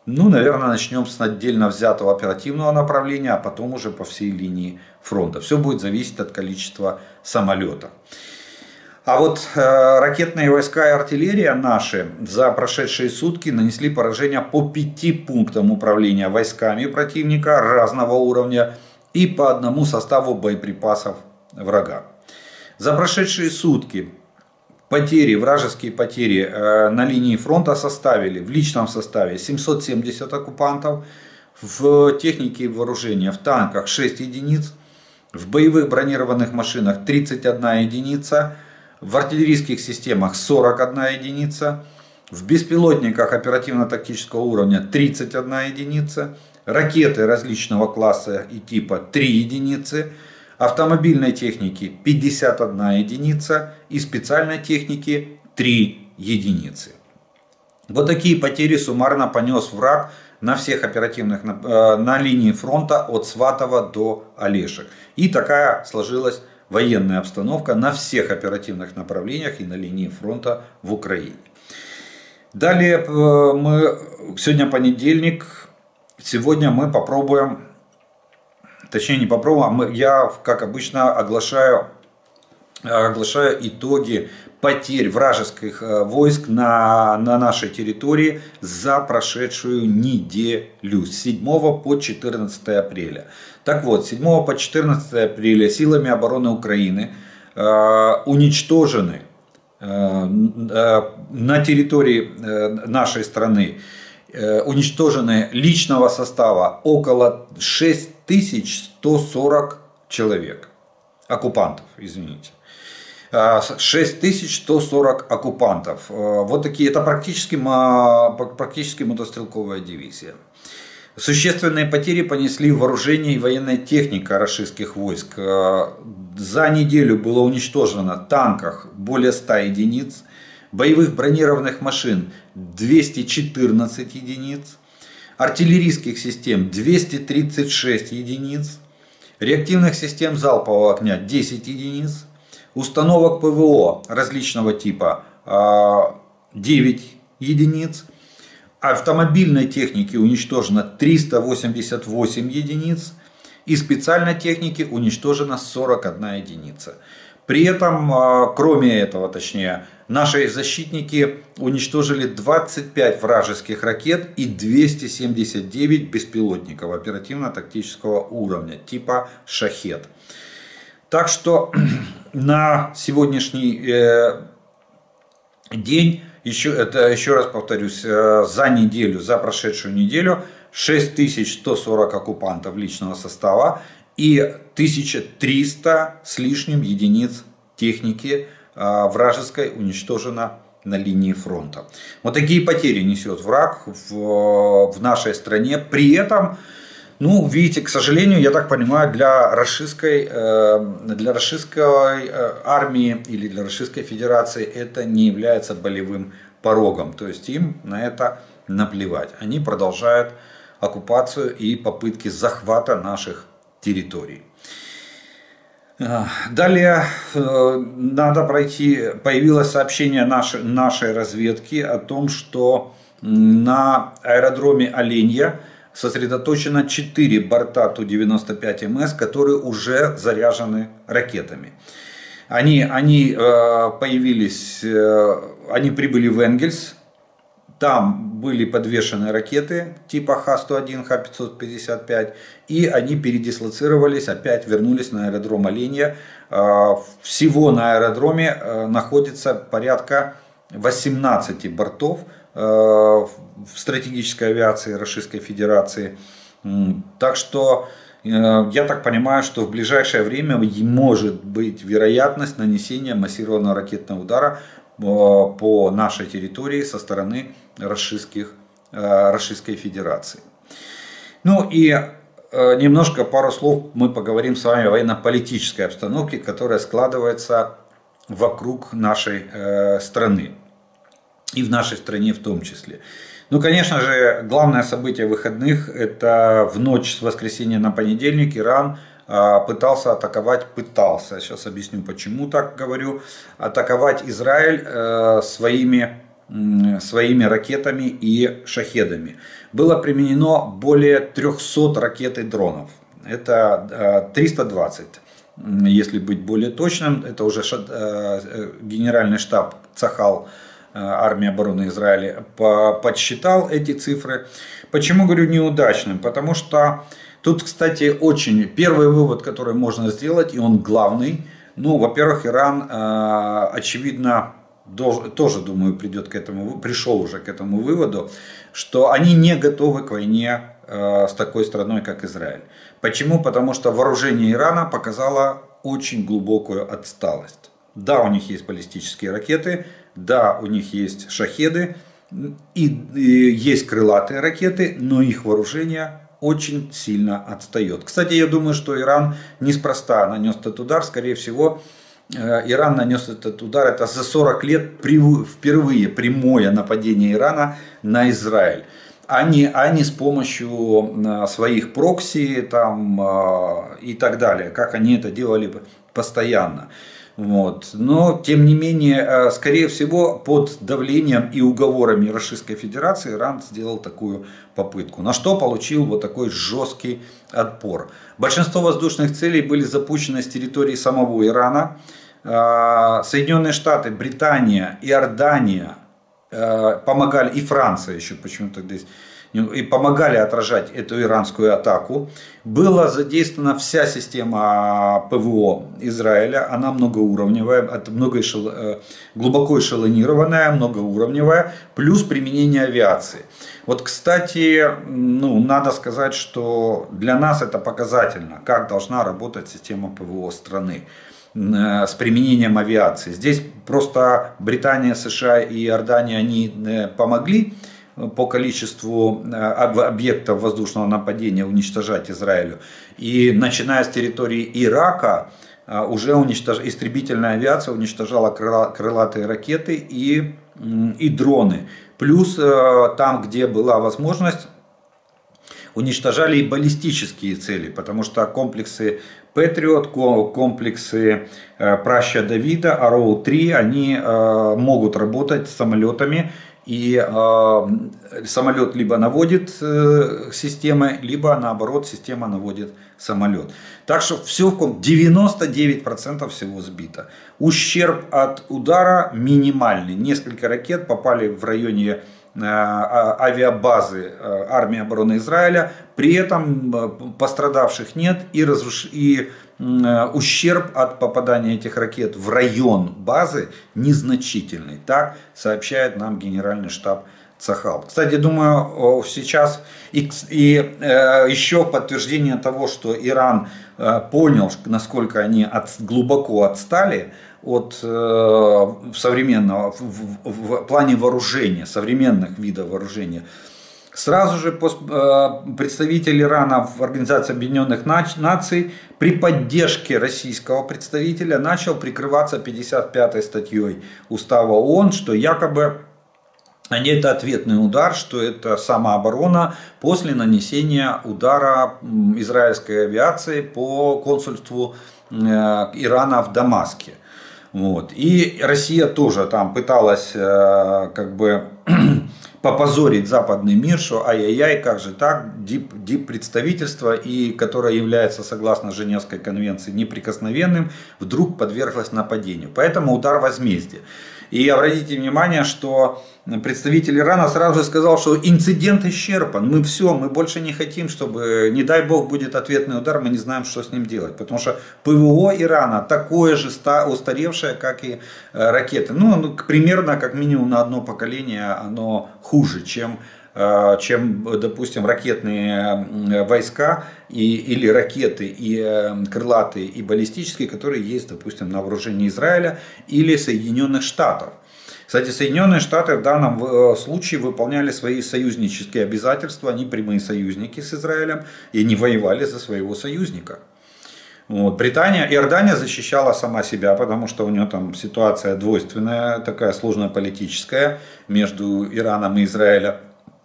Ну, наверное, начнем с отдельно взятого оперативного направления, а потом уже по всей линии фронта. Все будет зависеть от количества самолета. А вот э, ракетные войска и артиллерия наши за прошедшие сутки нанесли поражение по пяти пунктам управления войсками противника разного уровня и по одному составу боеприпасов врага. За прошедшие сутки потери, вражеские потери э, на линии фронта составили в личном составе семьсот семьдесят оккупантов, в технике и вооружении, в танках шесть единиц, в боевых бронированных машинах тридцать одна единица, в артиллерийских системах сорок одна единица, в беспилотниках оперативно-тактического уровня тридцать одна единица, ракеты различного класса и типа три единицы, автомобильной техники пятьдесят одна единица и специальной техники три единицы. Вот такие потери суммарно понес враг на всех оперативных, на, на линии фронта от Сватова до Олешек. И такая сложилась военная обстановка на всех оперативных направлениях и на линии фронта в Украине. Далее мы, сегодня понедельник, сегодня мы попробуем, точнее не попробуем, я как обычно оглашаю, оглашаю итоги потерь вражеских войск на, на нашей территории за прошедшую неделю с седьмого по четырнадцатое апреля. Так вот, с седьмого по четырнадцатое апреля силами обороны Украины э, уничтожены э, э, на территории э, нашей страны э, уничтожены личного состава около шести тысяч ста сорока человек, оккупантов, извините. шесть тысяч сто сорок оккупантов. Вот такие, это практически, практически мотострелковая дивизия. Существенные потери понесли вооружение и военная техника российских войск. За неделю было уничтожено танков более ста единиц, боевых бронированных машин двести четырнадцать единиц, артиллерийских систем двести тридцать шесть единиц, реактивных систем залпового огня десять единиц, установок ПВО различного типа девять единиц, автомобильной техники уничтожено триста восемьдесят восемь единиц и специальной техники уничтожено сорок одна единица. При этом, кроме этого, точнее, наши защитники уничтожили двадцать пять вражеских ракет и двести семьдесят девять беспилотников оперативно-тактического уровня типа «Шахед». Так что на сегодняшний э, день, еще, это, еще раз повторюсь, э, за неделю, за прошедшую неделю шесть тысяч сто сорок оккупантов личного состава и тысяча триста с лишним единиц техники э, вражеской уничтожено на линии фронта. Вот такие потери несет враг в, в нашей стране. При этом... Ну, видите, к сожалению, я так понимаю, для российской, для российской армии или для Российской Федерации это не является болевым порогом. То есть им на это наплевать. Они продолжают оккупацию и попытки захвата наших территорий. Далее надо пройти, появилось сообщение нашей, нашей разведки о том, что на аэродроме Оленья сосредоточено четыре борта Ту девяносто пять эм эс, которые уже заряжены ракетами. Они, они появились, они прибыли в Энгельс, там были подвешены ракеты типа Х сто один, Х пятьсот пятьдесят пять, и они передислоцировались, опять вернулись на аэродром Оленья. Всего на аэродроме находится порядка восемнадцати бортов в стратегической авиации Российской Федерации. Так что я так понимаю, что в ближайшее время может быть вероятность нанесения массированного ракетного удара по нашей территории со стороны Российской Федерации. Ну и немножко, пару слов мы поговорим с вами о военно-политической обстановке, которая складывается вокруг нашей страны. И в нашей стране в том числе. Ну, конечно же, главное событие выходных — это в ночь с воскресенья на понедельник Иран пытался атаковать, пытался, сейчас объясню, почему так говорю, атаковать Израиль своими, своими ракетами и шахедами. Было применено более трёхсот ракет и дронов. Это триста двадцать. Если быть более точным, это уже генеральный штаб Цахал, армия обороны Израиля, подсчитал эти цифры. Почему говорю неудачным? Потому что тут, кстати, очень первый вывод, который можно сделать, и он главный. Ну, во-первых, Иран, очевидно, тоже, думаю, придет к этому, пришел уже к этому выводу, что они не готовы к войне с такой страной, как Израиль. Почему? Потому что вооружение Ирана показало очень глубокую отсталость. Да, у них есть баллистические ракеты, да, у них есть шахеды, и, и есть крылатые ракеты, но их вооружение очень сильно отстает. Кстати, я думаю, что Иран неспроста нанес этот удар. Скорее всего, Иран нанес этот удар. Это за сорок лет впервые прямое нападение Ирана на Израиль. А не, а не с помощью своих прокси там, и так далее, как они это делали постоянно. Вот. Но, тем не менее, скорее всего, под давлением и уговорами Российской Федерации Иран сделал такую попытку, на что получил вот такой жесткий отпор. Большинство воздушных целей были запущены с территории самого Ирана. Соединенные Штаты, Британия, Иордания помогали, и Франция еще почему-то здесь, и помогали отражать эту иранскую атаку. Была задействована вся система ПВО Израиля. Она многоуровневая, много эшел... глубоко эшелонированная, многоуровневая, плюс применение авиации. Вот, кстати, ну, надо сказать, что для нас это показательно, как должна работать система ПВО страны с применением авиации. Здесь просто Британия, США и Иордания, они помогли по количеству объектов воздушного нападения уничтожать Израилю. И начиная с территории Ирака, уже уничтож... истребительная авиация уничтожала крыла... крылатые ракеты и... и дроны. Плюс там, где была возможность, уничтожали и баллистические цели, потому что комплексы Патриот, комплексы Праща Давида, Арроу три, они могут работать с самолетами. И э, самолет либо наводит э, системы, либо наоборот система наводит самолет. Так что все в ком... девяносто девять процентов всего сбито. Ущерб от удара минимальный. Несколько ракет попали в районе э, авиабазы э, армии обороны Израиля. При этом э, пострадавших нет, и, разруш... и э, ущерб от попадания этих ракет в район базы незначительный. Так сообщает нам генеральный штаб Цахал. Кстати, думаю, сейчас и, и э, еще подтверждение того, что Иран э, понял, насколько они от, глубоко отстали от э, современного в, в, в, в плане вооружения, современных видов вооружения. Сразу же представитель Ирана в Организации Объединенных Наций при поддержке российского представителя начал прикрываться пятьдесят пятой статьей Устава ООН, что якобы это ответный удар, что это самооборона после нанесения удара израильской авиации по консульству Ирана в Дамаске. Вот. И Россия тоже там пыталась как бы попозорить западный мир, что ай-яй-яй, как же так, дип-представительство, и которое является, согласно Женевской конвенции, неприкосновенным, вдруг подверглось нападению. Поэтому удар возмездия. И обратите внимание, что представитель Ирана сразу же сказал, что инцидент исчерпан, мы все, мы больше не хотим, чтобы, не дай бог, будет ответный удар, мы не знаем, что с ним делать. Потому что ПВО Ирана такое же устаревшее, как и ракеты. Ну, примерно, как минимум на одно поколение оно хуже, чем, чем допустим, ракетные войска и, или ракеты и крылатые и баллистические, которые есть, допустим, на вооружении Израиля или Соединенных Штатов. Кстати, Соединенные Штаты в данном случае выполняли свои союзнические обязательства, они прямые союзники с Израилем, и они воевали за своего союзника. Вот. Британия, Иордания защищала сама себя, потому что у нее там ситуация двойственная, такая сложная политическая между Ираном и Израилем.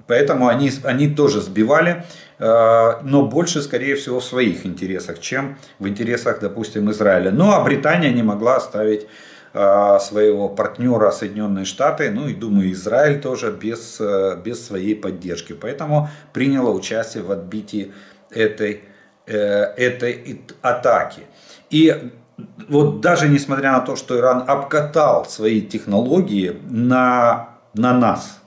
Поэтому они, они тоже сбивали, но больше, скорее всего, в своих интересах, чем в интересах, допустим, Израиля. Ну а Британия не могла оставить своего партнера Соединенные Штаты, ну и, думаю, Израиль тоже без, без своей поддержки. Поэтому приняла участие в отбитии этой, этой атаки. И вот даже несмотря на то, что Иран обкатал свои технологии на, на нас,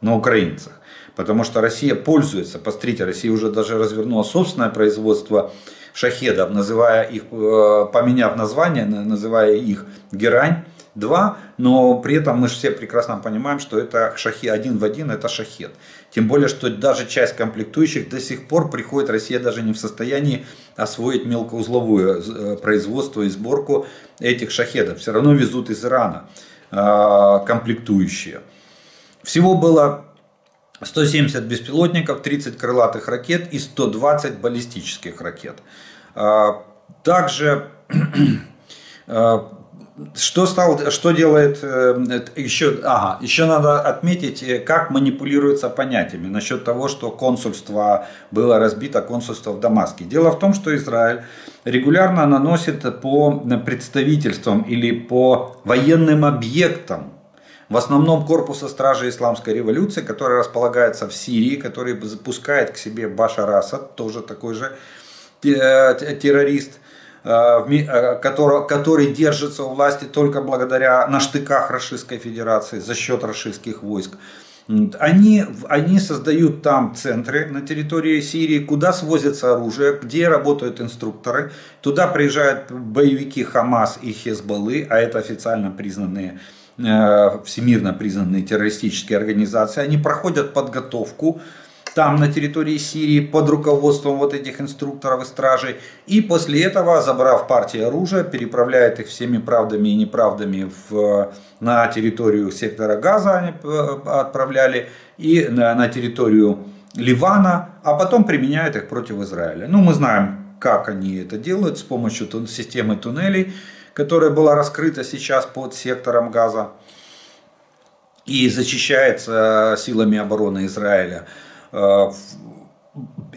на украинцах, потому что Россия пользуется, посмотрите, Россия уже даже развернула собственное производство шахедов, называя их, поменяв название, называя их Герань два, но при этом мы же все прекрасно понимаем, что это шахед, один в один это шахед. Тем более, что даже часть комплектующих до сих пор приходит, Россия даже не в состоянии освоить мелкоузловое производство и сборку этих шахедов. Все равно везут из Ирана комплектующие. Всего было сто семьдесят беспилотников, тридцать крылатых ракет и сто двадцать баллистических ракет. Также, что, стал, что делает, еще, ага, еще надо отметить, как манипулируются понятиями насчет того, что консульство было разбито, консульство в Дамаске. Дело в том, что Израиль регулярно наносит по представительствам или по военным объектам, в основном корпуса стражи Исламской революции, который располагается в Сирии, который запускает к себе Башар Асад, тоже такой же террорист, который, который держится у власти только благодаря на штыках Российской Федерации, за счет российских войск. Они, они создают там центры на территории Сирии, куда свозится оружие, где работают инструкторы. Туда приезжают боевики Хамас и Хезболлы, а это официально признанные всемирно признанные террористические организации, они проходят подготовку там на территории Сирии под руководством вот этих инструкторов и стражей, и после этого, забрав партии оружия, переправляют их всеми правдами и неправдами в, на территорию сектора Газа, они отправляли, и на, на территорию Ливана, а потом применяют их против Израиля. Ну, мы знаем, как они это делают с помощью тун- системы туннелей, которая была раскрыта сейчас под сектором Газа и зачищается силами обороны Израиля.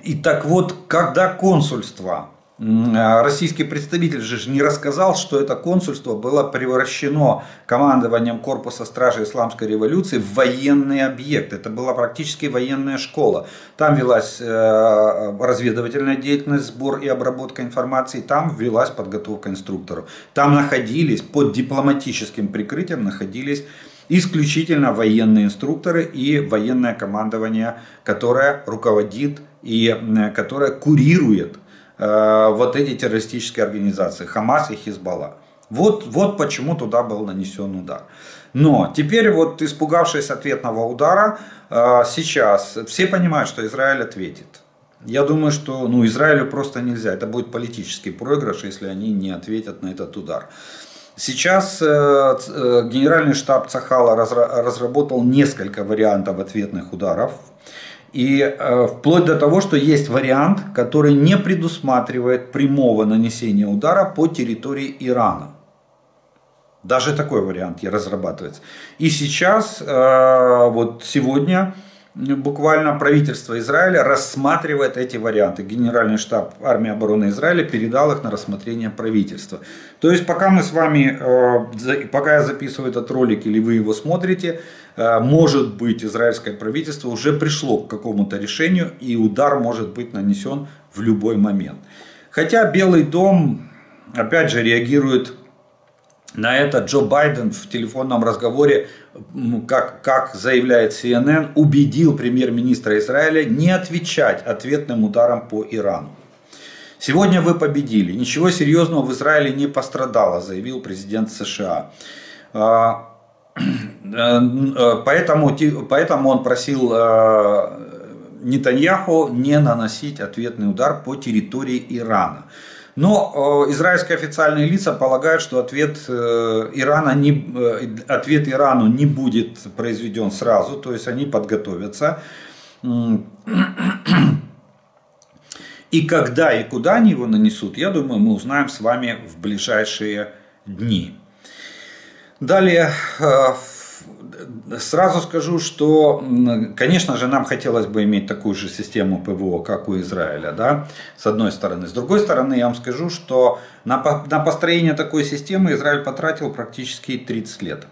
И так вот, когда консульство, российский представитель же не рассказал, что это консульство было превращено командованием корпуса стражи Исламской революции в военный объект. Это была практически военная школа. Там велась разведывательная деятельность, сбор и обработка информации, там велась подготовка инструкторов. Там находились, под дипломатическим прикрытием находились исключительно военные инструкторы и военное командование, которое руководит и которое курирует вот эти террористические организации Хамас и Хизбалла. Вот, вот почему туда был нанесен удар. Но теперь вот, испугавшись ответного удара, сейчас все понимают, что Израиль ответит. Я думаю, что ну, Израилю просто нельзя. Это будет политический проигрыш, если они не ответят на этот удар. Сейчас генеральный штаб Цахала разработал несколько вариантов ответных ударов. И вплоть до того, что есть вариант, который не предусматривает прямого нанесения удара по территории Ирана. Даже такой вариант разрабатывается. И сейчас, вот сегодня, буквально правительство Израиля рассматривает эти варианты. Генеральный штаб армии обороны Израиля передал их на рассмотрение правительства. То есть пока мы с вами, пока я записываю этот ролик или вы его смотрите, может быть, израильское правительство уже пришло к какому-то решению, и удар может быть нанесен в любой момент. Хотя Белый дом, опять же, реагирует на это. Джо Байден в телефонном разговоре, как, как заявляет си эн эн, убедил премьер-министра Израиля не отвечать ответным ударом по Ирану. «Сегодня вы победили. Ничего серьезного в Израиле не пострадало», заявил президент США. Поэтому, поэтому он просил Нетаньяху не наносить ответный удар по территории Ирана. Но израильские официальные лица полагают, что ответ, Ирана не, ответ Ирану не будет произведен сразу, то есть они подготовятся. И когда и куда они его нанесут, я думаю, мы узнаем с вами в ближайшие дни. Далее, сразу скажу, что, конечно же, нам хотелось бы иметь такую же систему ПВО, как у Израиля, да, с одной стороны. С другой стороны, я вам скажу, что на построение такой системы Израиль потратил практически тридцать лет.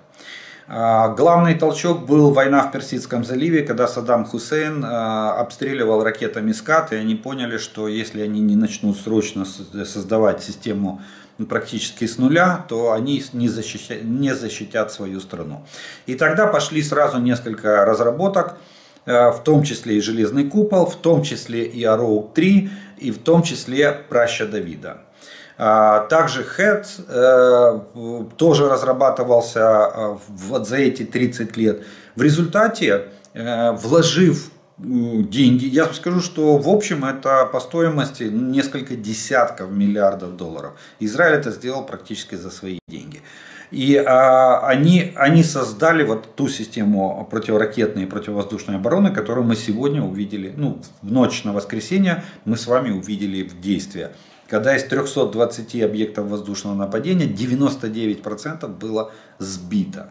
Главный толчок был война в Персидском заливе, когда Саддам Хусейн обстреливал ракетами СКАД, и они поняли, что если они не начнут срочно создавать систему практически с нуля, то они не защитят, не защитят свою страну. И тогда пошли сразу несколько разработок, в том числе и «Железный купол», в том числе и «Ароук три», и в том числе «Праща Давида». Также «Хэт» тоже разрабатывался за эти тридцать лет. В результате, вложив деньги, я вам скажу, что в общем это по стоимости несколько десятков миллиардов долларов. Израиль это сделал практически за свои деньги. И а, они, они создали вот ту систему противоракетной и противовоздушной обороны, которую мы сегодня увидели, ну, в ночь на воскресенье мы с вами увидели в действии. Когда из трёхсот двадцати объектов воздушного нападения девяносто девять процентов было сбито.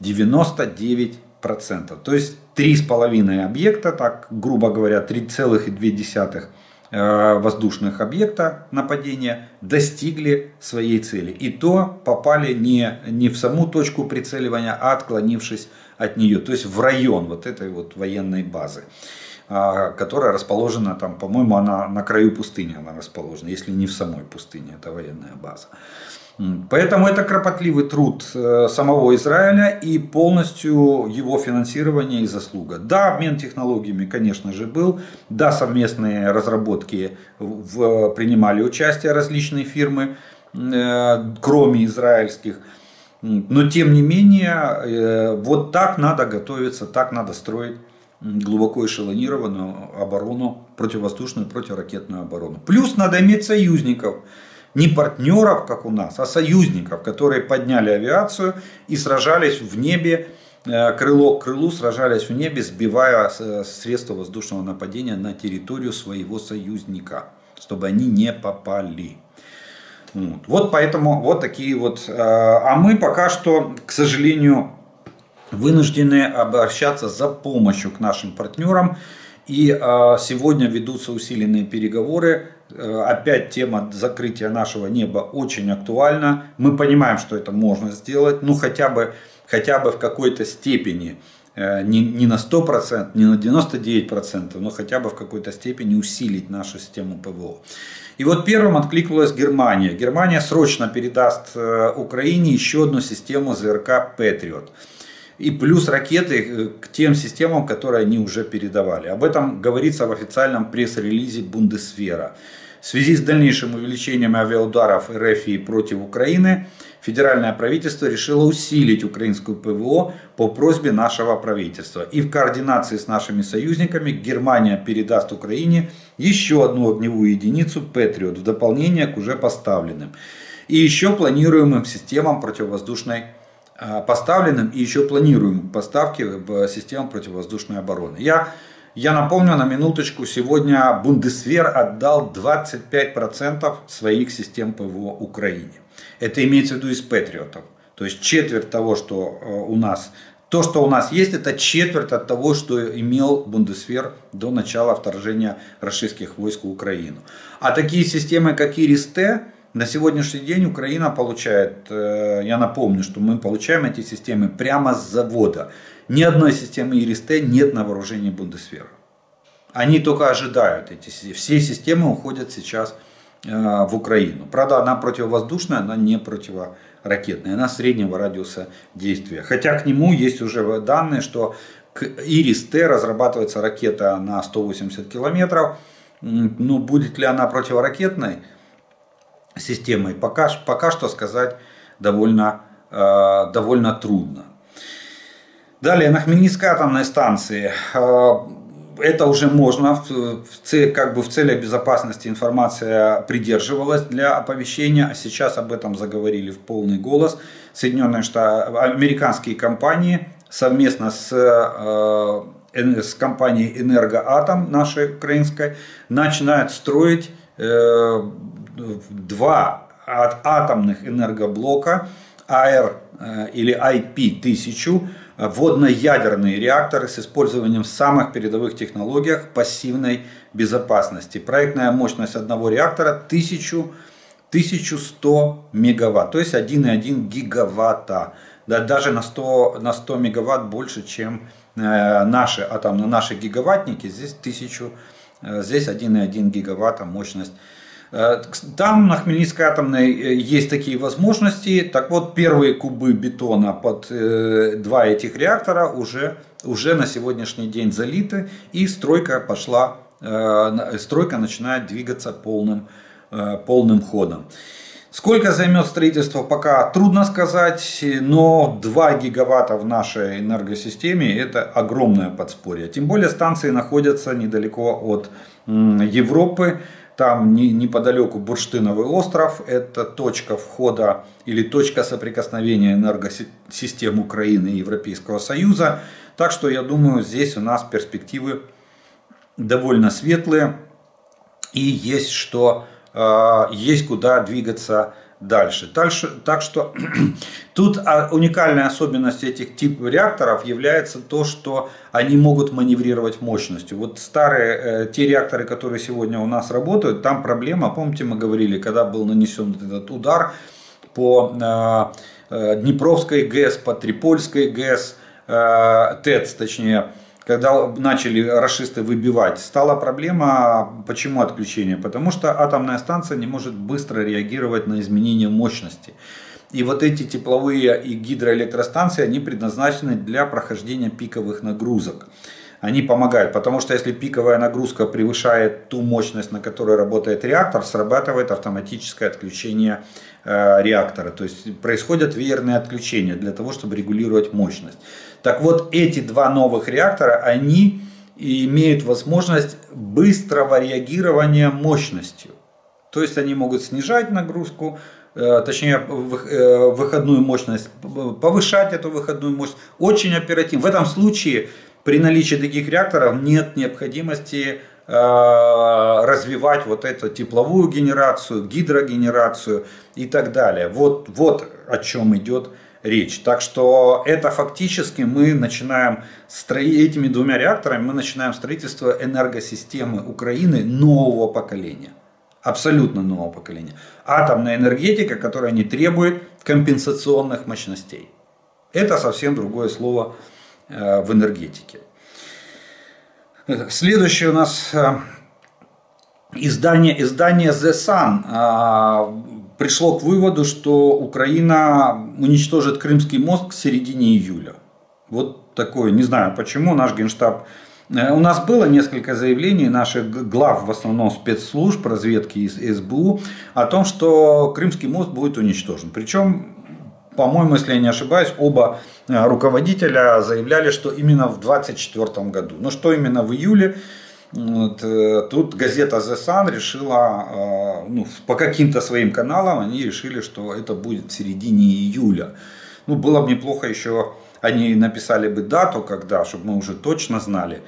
девяносто девять процентов. То есть три с половиной объекта, так грубо говоря, три целых две десятых воздушных объекта нападения достигли своей цели. И то попали не, не в саму точку прицеливания, а отклонившись от нее. То есть в район вот этой вот военной базы, которая расположена там, по-моему, она на краю пустыни она расположена, если не в самой пустыне, это военная база. Поэтому это кропотливый труд самого Израиля и полностью его финансирование и заслуга. Да, обмен технологиями, конечно же, был. Да, совместные разработки в, принимали участие различные фирмы, кроме израильских. Но, тем не менее, вот так надо готовиться, так надо строить глубоко эшелонированную оборону, противовоздушную, противоракетную оборону. Плюс надо иметь союзников. Не партнеров, как у нас, а союзников, которые подняли авиацию и сражались в небе, крыло к крылу сражались в небе, сбивая средства воздушного нападения на территорию своего союзника, чтобы они не попали. Вот, вот поэтому вот такие вот. А мы пока что, к сожалению, вынуждены обращаться за помощью к нашим партнерам. И сегодня ведутся усиленные переговоры. Опять тема закрытия нашего неба очень актуальна. Мы понимаем, что это можно сделать, ну хотя бы, хотя бы в какой-то степени, не, не на сто процентов, не на девяносто девять процентов, но хотя бы в какой-то степени усилить нашу систему ПВО. И вот первым откликнулась Германия. Германия срочно передаст Украине еще одну систему ЗРК «Патриот». И плюс ракеты к тем системам, которые они уже передавали. Об этом говорится в официальном пресс-релизе Бундесвера. В связи с дальнейшим увеличением авиаударов РФ и против Украины, федеральное правительство решило усилить украинскую ПВО по просьбе нашего правительства. И в координации с нашими союзниками Германия передаст Украине еще одну огневую единицу «Патриот» в дополнение к уже поставленным. И еще планируемым системам противовоздушной поставленным и еще планируем поставки систем противовоздушной обороны. Я, я напомню на минуточку, сегодня Бундесвер отдал двадцать пять процентов своих систем ПВО Украине. Это имеется в виду из патриотов. То есть четверть того, что у нас То, что у нас есть, это четверть от того, что имел Бундесвер до начала вторжения российских войск в Украину. А такие системы, как Ирис-Т, на сегодняшний день Украина получает, я напомню, что мы получаем эти системы прямо с завода. Ни одной системы Ирис-Т нет на вооружении Бундесвера. Они только ожидают эти системы. Все системы уходят сейчас в Украину. Правда, она противовоздушная, она не противоракетная, она среднего радиуса действия. Хотя к нему есть уже данные, что к Ирис-Т разрабатывается ракета на сто восемьдесят километров. Ну, будет ли она противоракетной системой, пока, пока что сказать довольно, э, довольно трудно. Далее, на Хмельницкой атомной станции. Э, Это уже можно, в, как бы в целях безопасности информация придерживалась для оповещения, а сейчас об этом заговорили в полный голос. Соединенные Штаты, американские компании совместно с, э, с компанией «Энергоатом», нашей украинской, начинают строить э, два атомных энергоблока АЭР э, или ай пи тысяча. Водно-ядерные реакторы с использованием самых передовых технологий пассивной безопасности. Проектная мощность одного реактора тысяча, тысяча сто мегаватт, то есть один и одна десятая гигаватта. Да, даже на сто, на сто мегаватт больше, чем э, наши, а там, на наши гигаваттники. Здесь, э, здесь один и одна десятая гигаватта мощность. Там на Хмельницкой атомной есть такие возможности. Так вот, первые кубы бетона под два этих реактора уже, уже на сегодняшний день залиты. И стройка, пошла, стройка начинает двигаться полным, полным ходом. Сколько займет строительство, пока трудно сказать, но два гигаватта в нашей энергосистеме – это огромное подспорье. Тем более станции находятся недалеко от Европы. Там неподалеку Бурштиновый остров, это точка входа или точка соприкосновения энергосистем Украины и Европейского Союза. Так что я думаю, здесь у нас перспективы довольно светлые и есть, что, есть куда двигаться дальше. Дальше, так что тут уникальная особенность этих типов реакторов является то, что они могут маневрировать мощностью. Вот старые, те реакторы, которые сегодня у нас работают, там проблема, помните, мы говорили, когда был нанесен этот удар по Днепровской ГЭС, по Трипольской ГЭС, ТЭЦ точнее, когда начали рашисты выбивать, стала проблема, почему отключение? Потому что атомная станция не может быстро реагировать на изменения мощности. И вот эти тепловые и гидроэлектростанции, они предназначены для прохождения пиковых нагрузок. Они помогают, потому что если пиковая нагрузка превышает ту мощность, на которой работает реактор, срабатывает автоматическое отключение реактора. То есть происходят веерные отключения для того, чтобы регулировать мощность. Так вот, эти два новых реактора, они имеют возможность быстрого реагирования мощностью. То есть они могут снижать нагрузку, точнее выходную мощность, повышать эту выходную мощность. Очень оперативно. В этом случае при наличии таких реакторов нет необходимости развивать вот эту тепловую генерацию, гидрогенерацию и так далее. Вот, вот о чем идет речь. Так что это фактически мы начинаем стро... этими двумя реакторами мы начинаем строительство энергосистемы Украины нового поколения. Абсолютно нового поколения. Атомная энергетика, которая не требует компенсационных мощностей. Это совсем другое слово в энергетике. Следующее у нас издание, издание The Sun пришло к выводу, что Украина уничтожит Крымский мост к середине июля. Вот такое, не знаю почему, наш Генштаб... У нас было несколько заявлений наших глав, в основном спецслужб, разведки из эс бэ у, о том, что Крымский мост будет уничтожен. Причем, по-моему, если я не ошибаюсь, оба руководителя заявляли, что именно в двадцать четвёртом году. Но что именно в июле, вот, тут газета The Sun решила, ну, по каким-то своим каналам, они решили, что это будет в середине июля. Ну, было бы неплохо еще, они написали бы дату, когда, чтобы мы уже точно знали,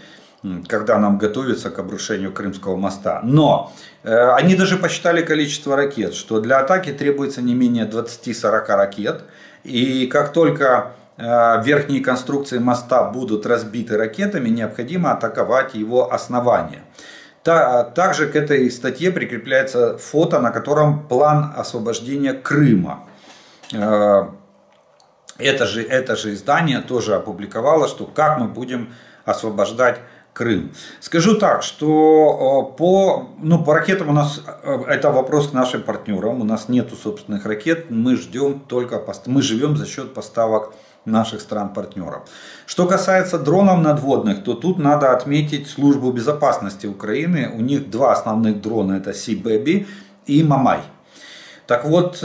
когда нам готовиться к обрушению Крымского моста. Но э, они даже посчитали количество ракет, что для атаки требуется не менее двадцати-сорока ракет. И как только верхние конструкции моста будут разбиты ракетами, необходимо атаковать его основание. Также к этой статье прикрепляется фото, на котором план освобождения Крыма. Это же, это же издание тоже опубликовало, что как мы будем освобождать Крым. Скажу так, что по, ну, по ракетам у нас это вопрос к нашим партнерам. У нас нету собственных ракет, мы ждем только мы живем за счет поставок наших стран-партнеров. Что касается дронов надводных, то тут надо отметить службу безопасности Украины. У них два основных дрона, это Си Бэби и Мамай. Так вот,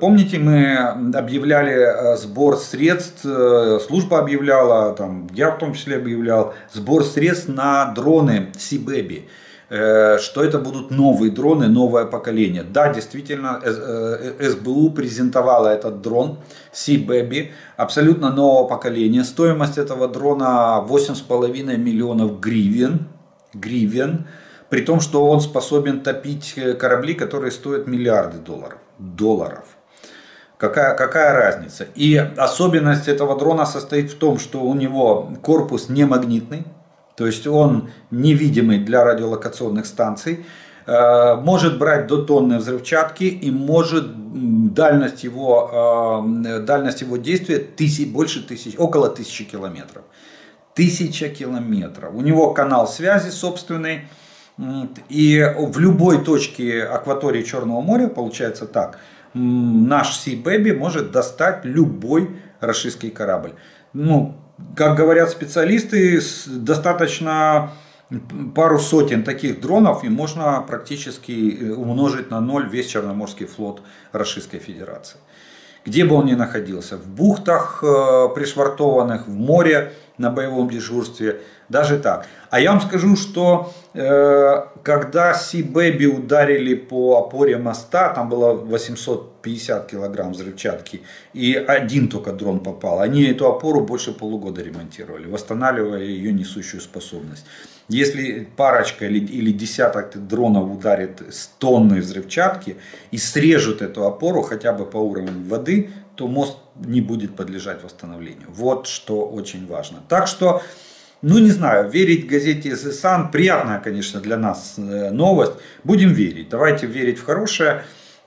помните, мы объявляли сбор средств, служба объявляла, там, я в том числе объявлял, сбор средств на дроны Си Бэби, что это будут новые дроны, новое поколение. Да, действительно, Эс Бэ У презентовала этот дрон Си Бэби, абсолютно нового поколения. Стоимость этого дрона восемь с половиной миллионов гривен, гривен. При том, что он способен топить корабли, которые стоят миллиарды долларов. долларов. Какая, какая разница? И особенность этого дрона состоит в том, что у него корпус не магнитный, то есть он невидимый для радиолокационных станций, может брать до тонны взрывчатки и может дальность его, дальность его действия тысяч, больше тысяч, около тысячи километров. Тысяча километров. У него канал связи собственный. И в любой точке акватории Черного моря, получается так, наш Си Бэби может достать любой российский корабль. Ну, как говорят специалисты, достаточно пару сотен таких дронов, и можно практически умножить на ноль весь Черноморский флот Российской Федерации. Где бы он ни находился, в бухтах пришвартованных, в море, на боевом дежурстве, даже так. А я вам скажу, что э, когда Си Бэби ударили по опоре моста, там было восемьсот пятьдесят килограмм взрывчатки, и один только дрон попал. Они эту опору больше полугода ремонтировали, восстанавливая ее несущую способность. Если парочка или, или десяток дронов ударит с тонной взрывчатки и срежут эту опору хотя бы по уровню воды, то мост не будет подлежать восстановлению. Вот что очень важно. Так что, ну не знаю, верить газете «Зэ Сан» приятная, конечно, для нас новость. Будем верить. Давайте верить в хорошее.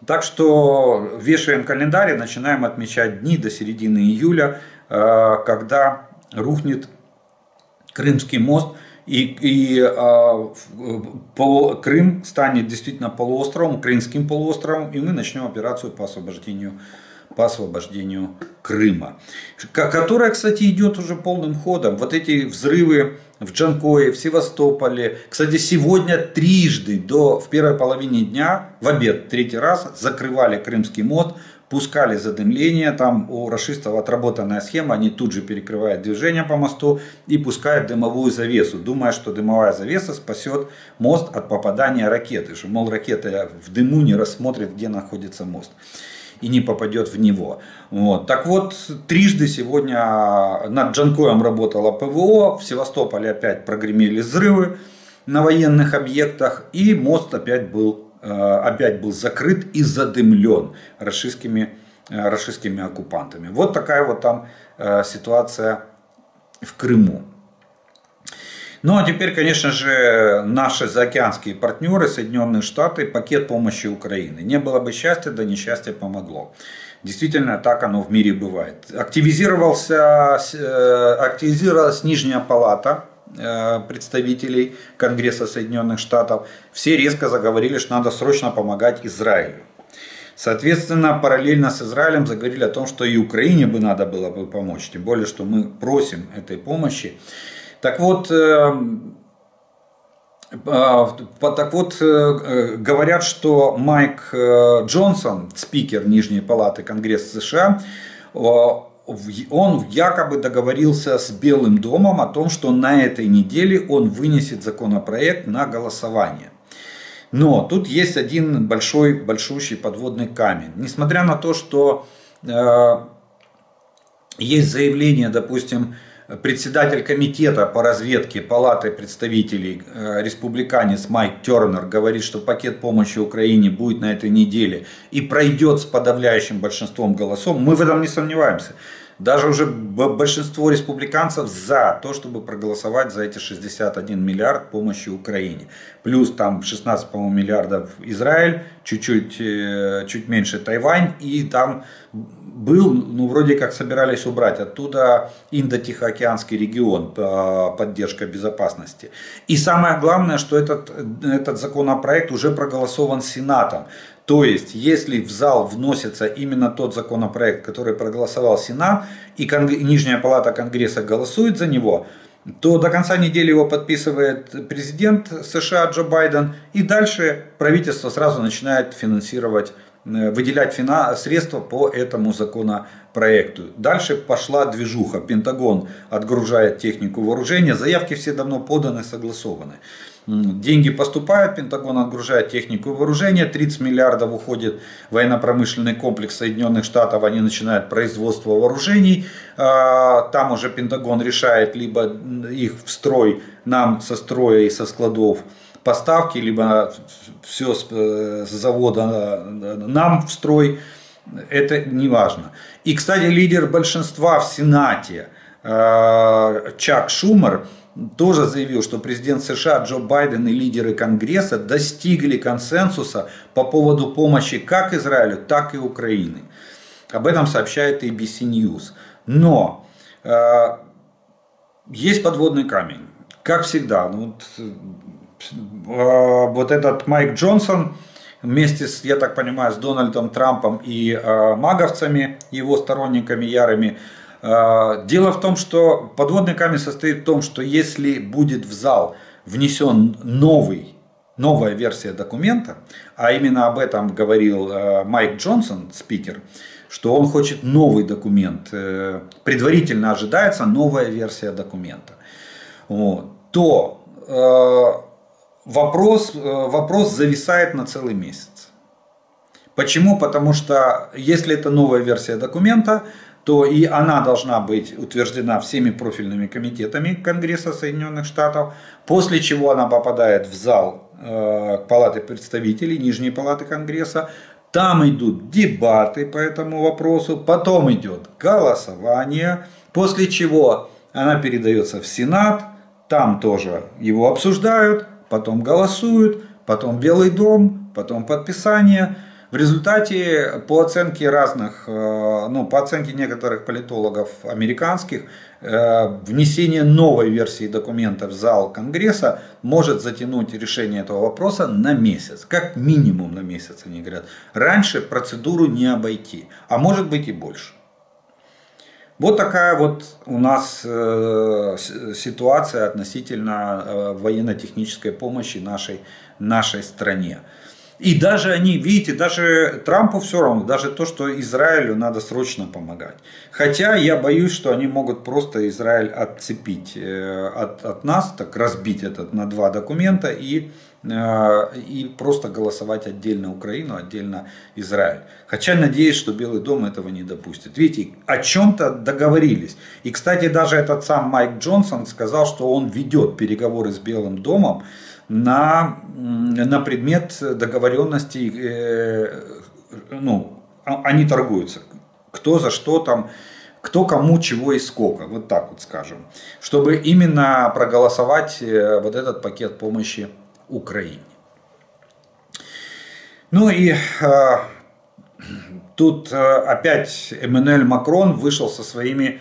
Так что вешаем календарь и начинаем отмечать дни до середины июля, когда рухнет Крымский мост. И, и а, полу, Крым станет действительно полуостровом, украинским полуостровом. И мы начнем операцию по освобождению по освобождению Крыма, которая, кстати, идет уже полным ходом. Вот эти взрывы в Джанкое, в Севастополе. Кстати, сегодня трижды до, в первой половине дня, в обед третий раз, закрывали Крымский мост, пускали задымление. Там у рашистов отработанная схема, они тут же перекрывают движение по мосту и пускают дымовую завесу, думая, что дымовая завеса спасет мост от попадания ракеты. Что, мол, ракета в дыму не рассмотрит, где находится мост, и не попадет в него. Вот. Так вот, трижды сегодня над Джанкоем работала Пэ Вэ О, в Севастополе опять прогремели взрывы на военных объектах, и мост опять был, опять был закрыт и задымлен российскими, российскими оккупантами. Вот такая вот там ситуация в Крыму. Ну а теперь, конечно же, наши заокеанские партнеры, Соединенные Штаты, пакет помощи Украины. Не было бы счастья, да несчастье помогло. Действительно, так оно в мире бывает. Активизировался, активизировалась Нижняя палата представителей Конгресса Соединенных Штатов. Все резко заговорили, что надо срочно помогать Израилю. Соответственно, параллельно с Израилем заговорили о том, что и Украине бы надо было бы помочь. Тем более, что мы просим этой помощи. Так вот, так вот, говорят, что Майк Джонсон, спикер Нижней палаты Конгресса Эс Ша А, он якобы договорился с Белым домом о том, что на этой неделе он вынесет законопроект на голосование. Но тут есть один большой, большущий подводный камень. Несмотря на то, что есть заявление, допустим, председатель комитета по разведке Палаты представителей, республиканец Майк Тернер, говорит, что пакет помощи Украине будет на этой неделе и пройдет с подавляющим большинством голосов. Мы в этом не сомневаемся. Даже уже большинство республиканцев за то, чтобы проголосовать за эти шестьдесят один миллиард помощи Украине. Плюс там шестнадцать, по-моему, миллиардов Израиль, чуть-чуть, чуть меньше Тайвань. И там был, ну вроде как собирались убрать оттуда Индо-Тихоокеанский регион, поддержка безопасности. И самое главное, что этот, этот законопроект уже проголосован Сенатом. То есть, если в зал вносится именно тот законопроект, который проголосовал Сенат, и Конг... Нижняя Палата Конгресса голосует за него, то до конца недели его подписывает президент США Джо Байден, и дальше правительство сразу начинает финансировать, выделять фина... средства по этому законопроекту. Дальше пошла движуха. Пентагон отгружает технику вооружения, заявки все давно поданы, согласованы. Деньги поступают, Пентагон отгружает технику и вооружение, тридцать миллиардов уходит в военно-промышленный комплекс Соединенных Штатов, они начинают производство вооружений, там уже Пентагон решает либо их в строй, нам со строя и со складов поставки, либо все с завода нам в строй, это не важно. И, кстати, лидер большинства в Сенате Чак Шумер тоже заявил, что президент США Джо Байден и лидеры Конгресса достигли консенсуса по поводу помощи как Израилю, так и Украине. Об этом сообщает Эй Би Си Ньюс. Но э, есть подводный камень. Как всегда, ну, вот, э, вот этот Майк Джонсон вместе с, я так понимаю, с Дональдом Трампом и э, маговцами, его сторонниками ярыми. Дело в том, что подводный камень состоит в том, что если будет в зал внесен новый, новая версия документа, а именно об этом говорил Майк Джонсон, спикер, что он хочет новый документ, предварительно ожидается новая версия документа, то вопрос, вопрос зависает на целый месяц. Почему? Потому что если это новая версия документа, то и она должна быть утверждена всеми профильными комитетами Конгресса Соединенных Штатов, после чего она попадает в зал э, Палаты представителей, Нижней Палаты Конгресса. Там идут дебаты по этому вопросу, потом идет голосование, после чего она передается в Сенат, там тоже его обсуждают, потом голосуют, потом Белый дом, потом подписание. В результате, по оценке разных, ну, по оценке некоторых политологов американских, внесение новой версии документа в зал Конгресса может затянуть решение этого вопроса на месяц. Как минимум на месяц, они говорят. Раньше процедуру не обойти, а может быть и больше. Вот такая вот у нас ситуация относительно военно-технической помощи нашей, нашей стране. И даже они, видите, даже Трампу все равно, даже то, что Израилю надо срочно помогать. Хотя я боюсь, что они могут просто Израиль отцепить от, от нас, так разбить этот на два документа и, и просто голосовать отдельно Украину, отдельно Израиль. Хотя надеюсь, что Белый дом этого не допустит. Видите, о чем-то договорились. И, кстати, даже этот сам Майк Джонсон сказал, что он ведет переговоры с Белым домом На, на предмет договоренности, э, ну, они торгуются, кто за что там, кто кому чего и сколько, вот так вот скажем, чтобы именно проголосовать вот этот пакет помощи Украине. Ну и э, тут опять Эммануэль Макрон вышел со своими...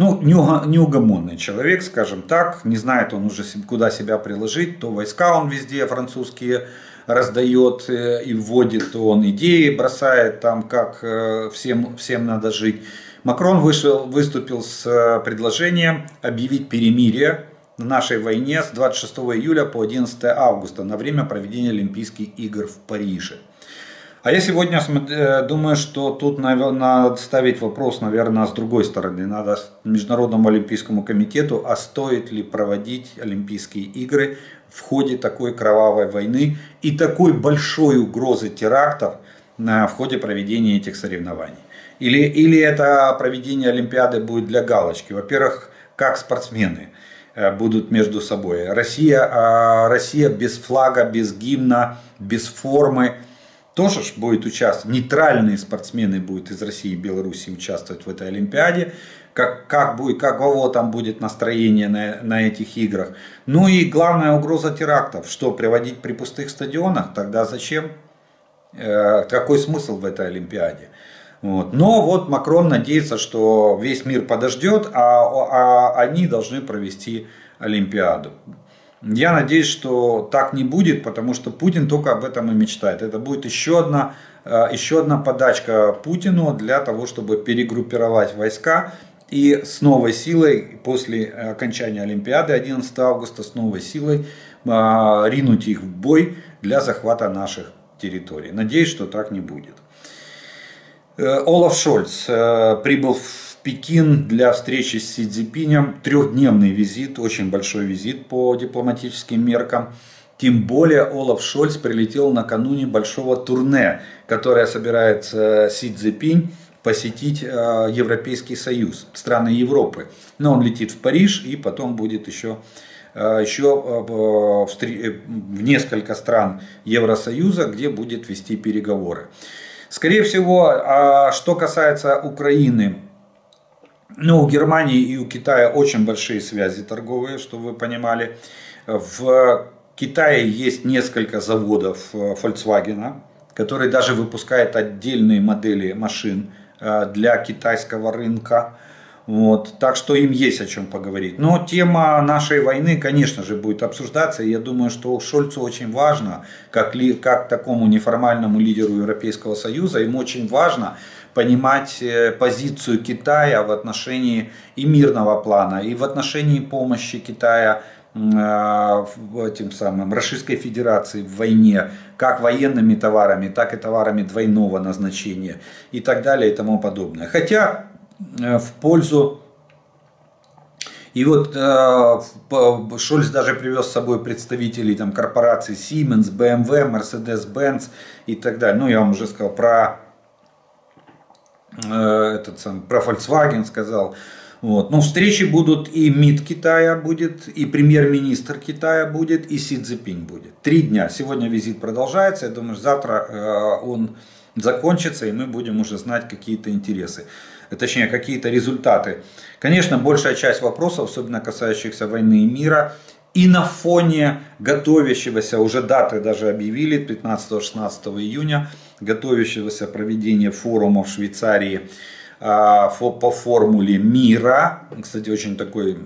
Ну, неугомонный человек, скажем так, не знает он уже, куда себя приложить, то войска он везде французские раздает и вводит, то он идеи бросает, там как всем, всем надо жить. Макрон вышел, выступил с предложением объявить перемирие в нашей войне с двадцать шестого июля по одиннадцатое августа на время проведения Олимпийских игр в Париже. А я сегодня думаю, что тут надо ставить вопрос, наверное, с другой стороны. Надо Международному Олимпийскому комитету, а стоит ли проводить Олимпийские игры в ходе такой кровавой войны и такой большой угрозы терактов в ходе проведения этих соревнований. Или, или это проведение Олимпиады будет для галочки. Во-первых, как спортсмены будут между собой. Россия, Россия без флага, без гимна, без формы. тоже будет участвовать, нейтральные спортсмены будут из России и Беларуси участвовать в этой Олимпиаде, как, как будет, каково там будет настроение на, на этих играх. Ну и главная угроза терактов, что приводить при пустых стадионах, тогда зачем, э, какой смысл в этой Олимпиаде. Вот. Но вот Макрон надеется, что весь мир подождет, а, а они должны провести Олимпиаду. Я надеюсь, что так не будет, потому что Путин только об этом и мечтает. Это будет еще одна, еще одна подачка Путину для того, чтобы перегруппировать войска. И с новой силой, после окончания Олимпиады одиннадцатого августа, с новой силой ринуть их в бой для захвата наших территорий. Надеюсь, что так не будет. Олаф Шольц прибыл в Пекин для встречи с Си Цзиньпинем. Трехдневный визит, очень большой визит по дипломатическим меркам. Тем более Олаф Шольц прилетел накануне большого турне, которое собирается Си Цзиньпинь посетить Европейский Союз, страны Европы. Но он летит в Париж и потом будет еще, еще в несколько стран Евросоюза, где будет вести переговоры. Скорее всего, что касается Украины, ну, у Германии и у Китая очень большие связи торговые, чтобы вы понимали. В Китае есть несколько заводов Volkswagen, которые даже выпускают отдельные модели машин для китайского рынка. Вот. Так что им есть о чем поговорить. Но тема нашей войны, конечно же, будет обсуждаться. И я думаю, что Шольцу очень важно, как, ли, как такому неформальному лидеру Европейского Союза, им очень важно понимать позицию Китая в отношении и мирного плана, и в отношении помощи Китая этим самым Российской Федерации в войне, как военными товарами, так и товарами двойного назначения и так далее и тому подобное. Хотя в пользу. И вот э, Шольц даже привез с собой представителей там, корпораций Siemens, бэ эм вэ, Mercedes-Benz и так далее. Ну, я вам уже сказал про, э, этот сам, про Volkswagen сказал. Вот. Но встречи будут, и МИД Китая будет, и премьер-министр Китая будет, и Си Цзиньпинь будет. Три дня. Сегодня визит продолжается. Я думаю, завтра э, он закончится, и мы будем уже знать какие-то интересы. Точнее, какие-то результаты. Конечно, большая часть вопросов, особенно касающихся войны и мира, и на фоне готовящегося, уже даты даже объявили, пятнадцатого-шестнадцатого июня, готовящегося проведения форума в Швейцарии э, по формуле мира. Кстати, очень такой,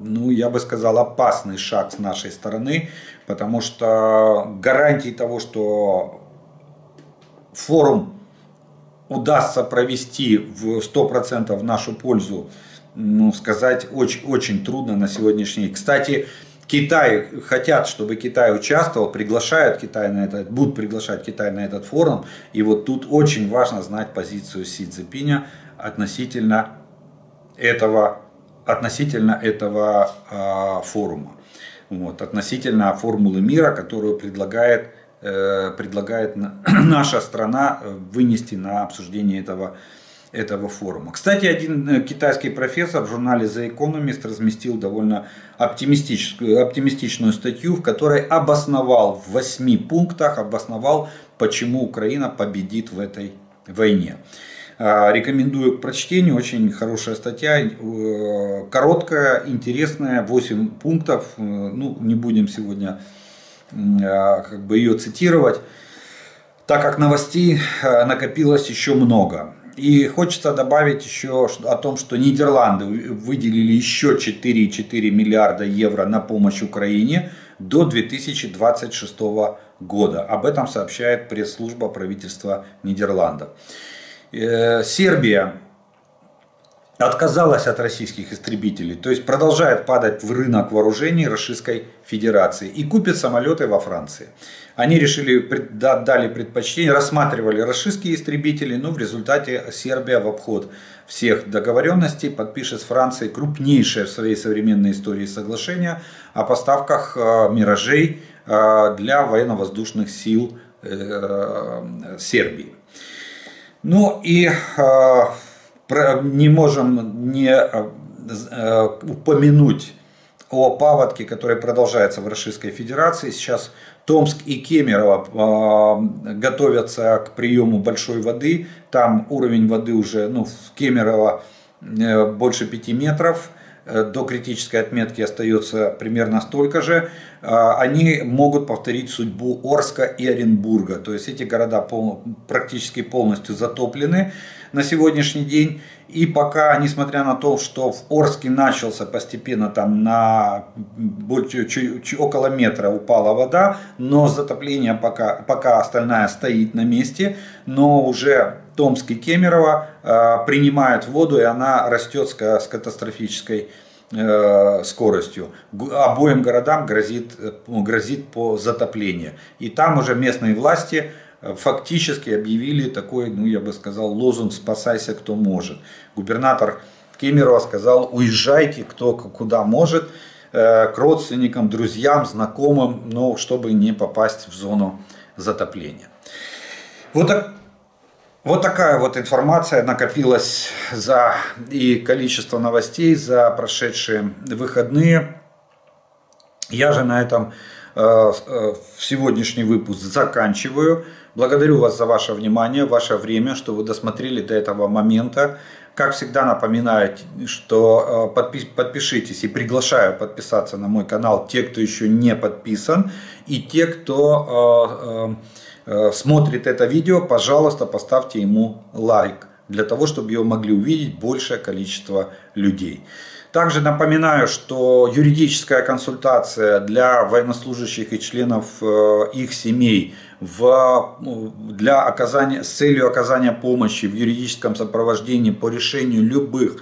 ну, я бы сказал, опасный шаг с нашей стороны, потому что гарантии того, что форум удастся провести в сто процентов в нашу пользу, ну, сказать очень, очень трудно на сегодняшний день. Кстати, Китай хотят, чтобы Китай участвовал, приглашают Китай на этот, будут приглашать Китай на этот форум. И вот тут очень важно знать позицию Си Цзиньпиня относительно этого, относительно этого э, форума, вот, относительно формулы мира, которую предлагает предлагает наша страна вынести на обсуждение этого, этого форума. Кстати, один китайский профессор в журнале The Economist разместил довольно оптимистическую, оптимистичную статью, в которой обосновал в восьми пунктах, обосновал, почему Украина победит в этой войне. Рекомендую к прочтению, очень хорошая статья, короткая, интересная, восемь пунктов, ну, не будем сегодня как бы ее цитировать, так как новостей накопилось еще много. И хочется добавить еще о том, что Нидерланды выделили еще четыре и четыре десятых миллиарда евро на помощь Украине до две тысячи двадцать шестого года. Об этом сообщает пресс-служба правительства Нидерландов. Сербия отказалась от российских истребителей, то есть продолжает падать в рынок вооружений Российской Федерации и купит самолеты во Франции. Они решили, дали предпочтение, рассматривали российские истребители, но в результате Сербия в обход всех договоренностей подпишет с Францией крупнейшее в своей современной истории соглашение о поставках миражей для военно-воздушных сил Сербии. Ну и не можем не упомянуть о паводке, который продолжается в Российской Федерации. Сейчас Томск и Кемерово э, готовятся к приему большой воды. Там уровень воды уже, ну, в Кемерово э, больше пяти метров. Э, до критической отметки остается примерно столько же. Э, они могут повторить судьбу Орска и Оренбурга. То есть эти города пол, практически полностью затоплены на сегодняшний день. И пока, несмотря на то, что в Орске начался постепенно, там на чуть, около метра упала вода, но затопление пока, пока остальная стоит на месте, но уже Томск и Кемерово э, принимают воду, и она растет с, с катастрофической э, скоростью. Обоим городам грозит, грозит по затоплению. И там уже местные власти фактически объявили такой, ну я бы сказал, лозунг «Спасайся, кто может». Губернатор Кемерова сказал: уезжайте, кто куда может, к родственникам, друзьям, знакомым, но чтобы не попасть в зону затопления. Вот, так, вот такая вот информация накопилась за и количество новостей за прошедшие выходные. Я же на этом сегодняшний выпуск заканчиваю. Благодарю вас за ваше внимание, ваше время, что вы досмотрели до этого момента. Как всегда, напоминаю, что подпишитесь, и приглашаю подписаться на мой канал те, кто еще не подписан, и те, кто смотрит это видео, пожалуйста, поставьте ему лайк, для того, чтобы его могли увидеть большее количество людей. Также напоминаю, что юридическая консультация для военнослужащих и членов их семей в, для оказания, с целью оказания помощи в юридическом сопровождении по решению любых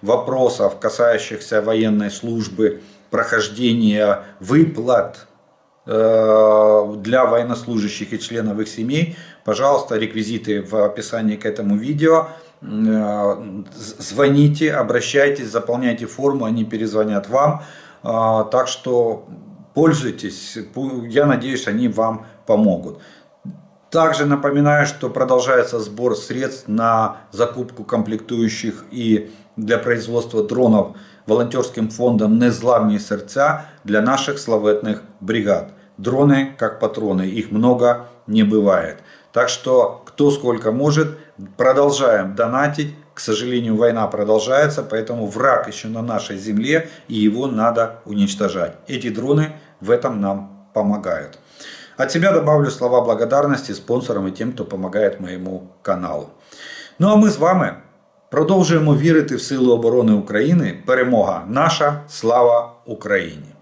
вопросов, касающихся военной службы, прохождения выплат для военнослужащих и членов их семей. Пожалуйста, реквизиты в описании к этому видео. Звоните, обращайтесь, заполняйте форму, они перезвонят вам. Так что пользуйтесь, я надеюсь, они вам помогут. Также напоминаю, что продолжается сбор средств на закупку комплектующих и для производства дронов волонтерским фондом «Не зламні серця» для наших славетных бригад. Дроны как патроны, их много не бывает. Так что кто сколько может, продолжаем донатить. К сожалению, война продолжается, поэтому враг еще на нашей земле, и его надо уничтожать. Эти дроны в этом нам помогают. От себя добавлю слова благодарности спонсорам и тем, кто помогает моему каналу. Ну а мы с вами продовжуємо вірити в силу оборони України. Перемога наша, слава Україні!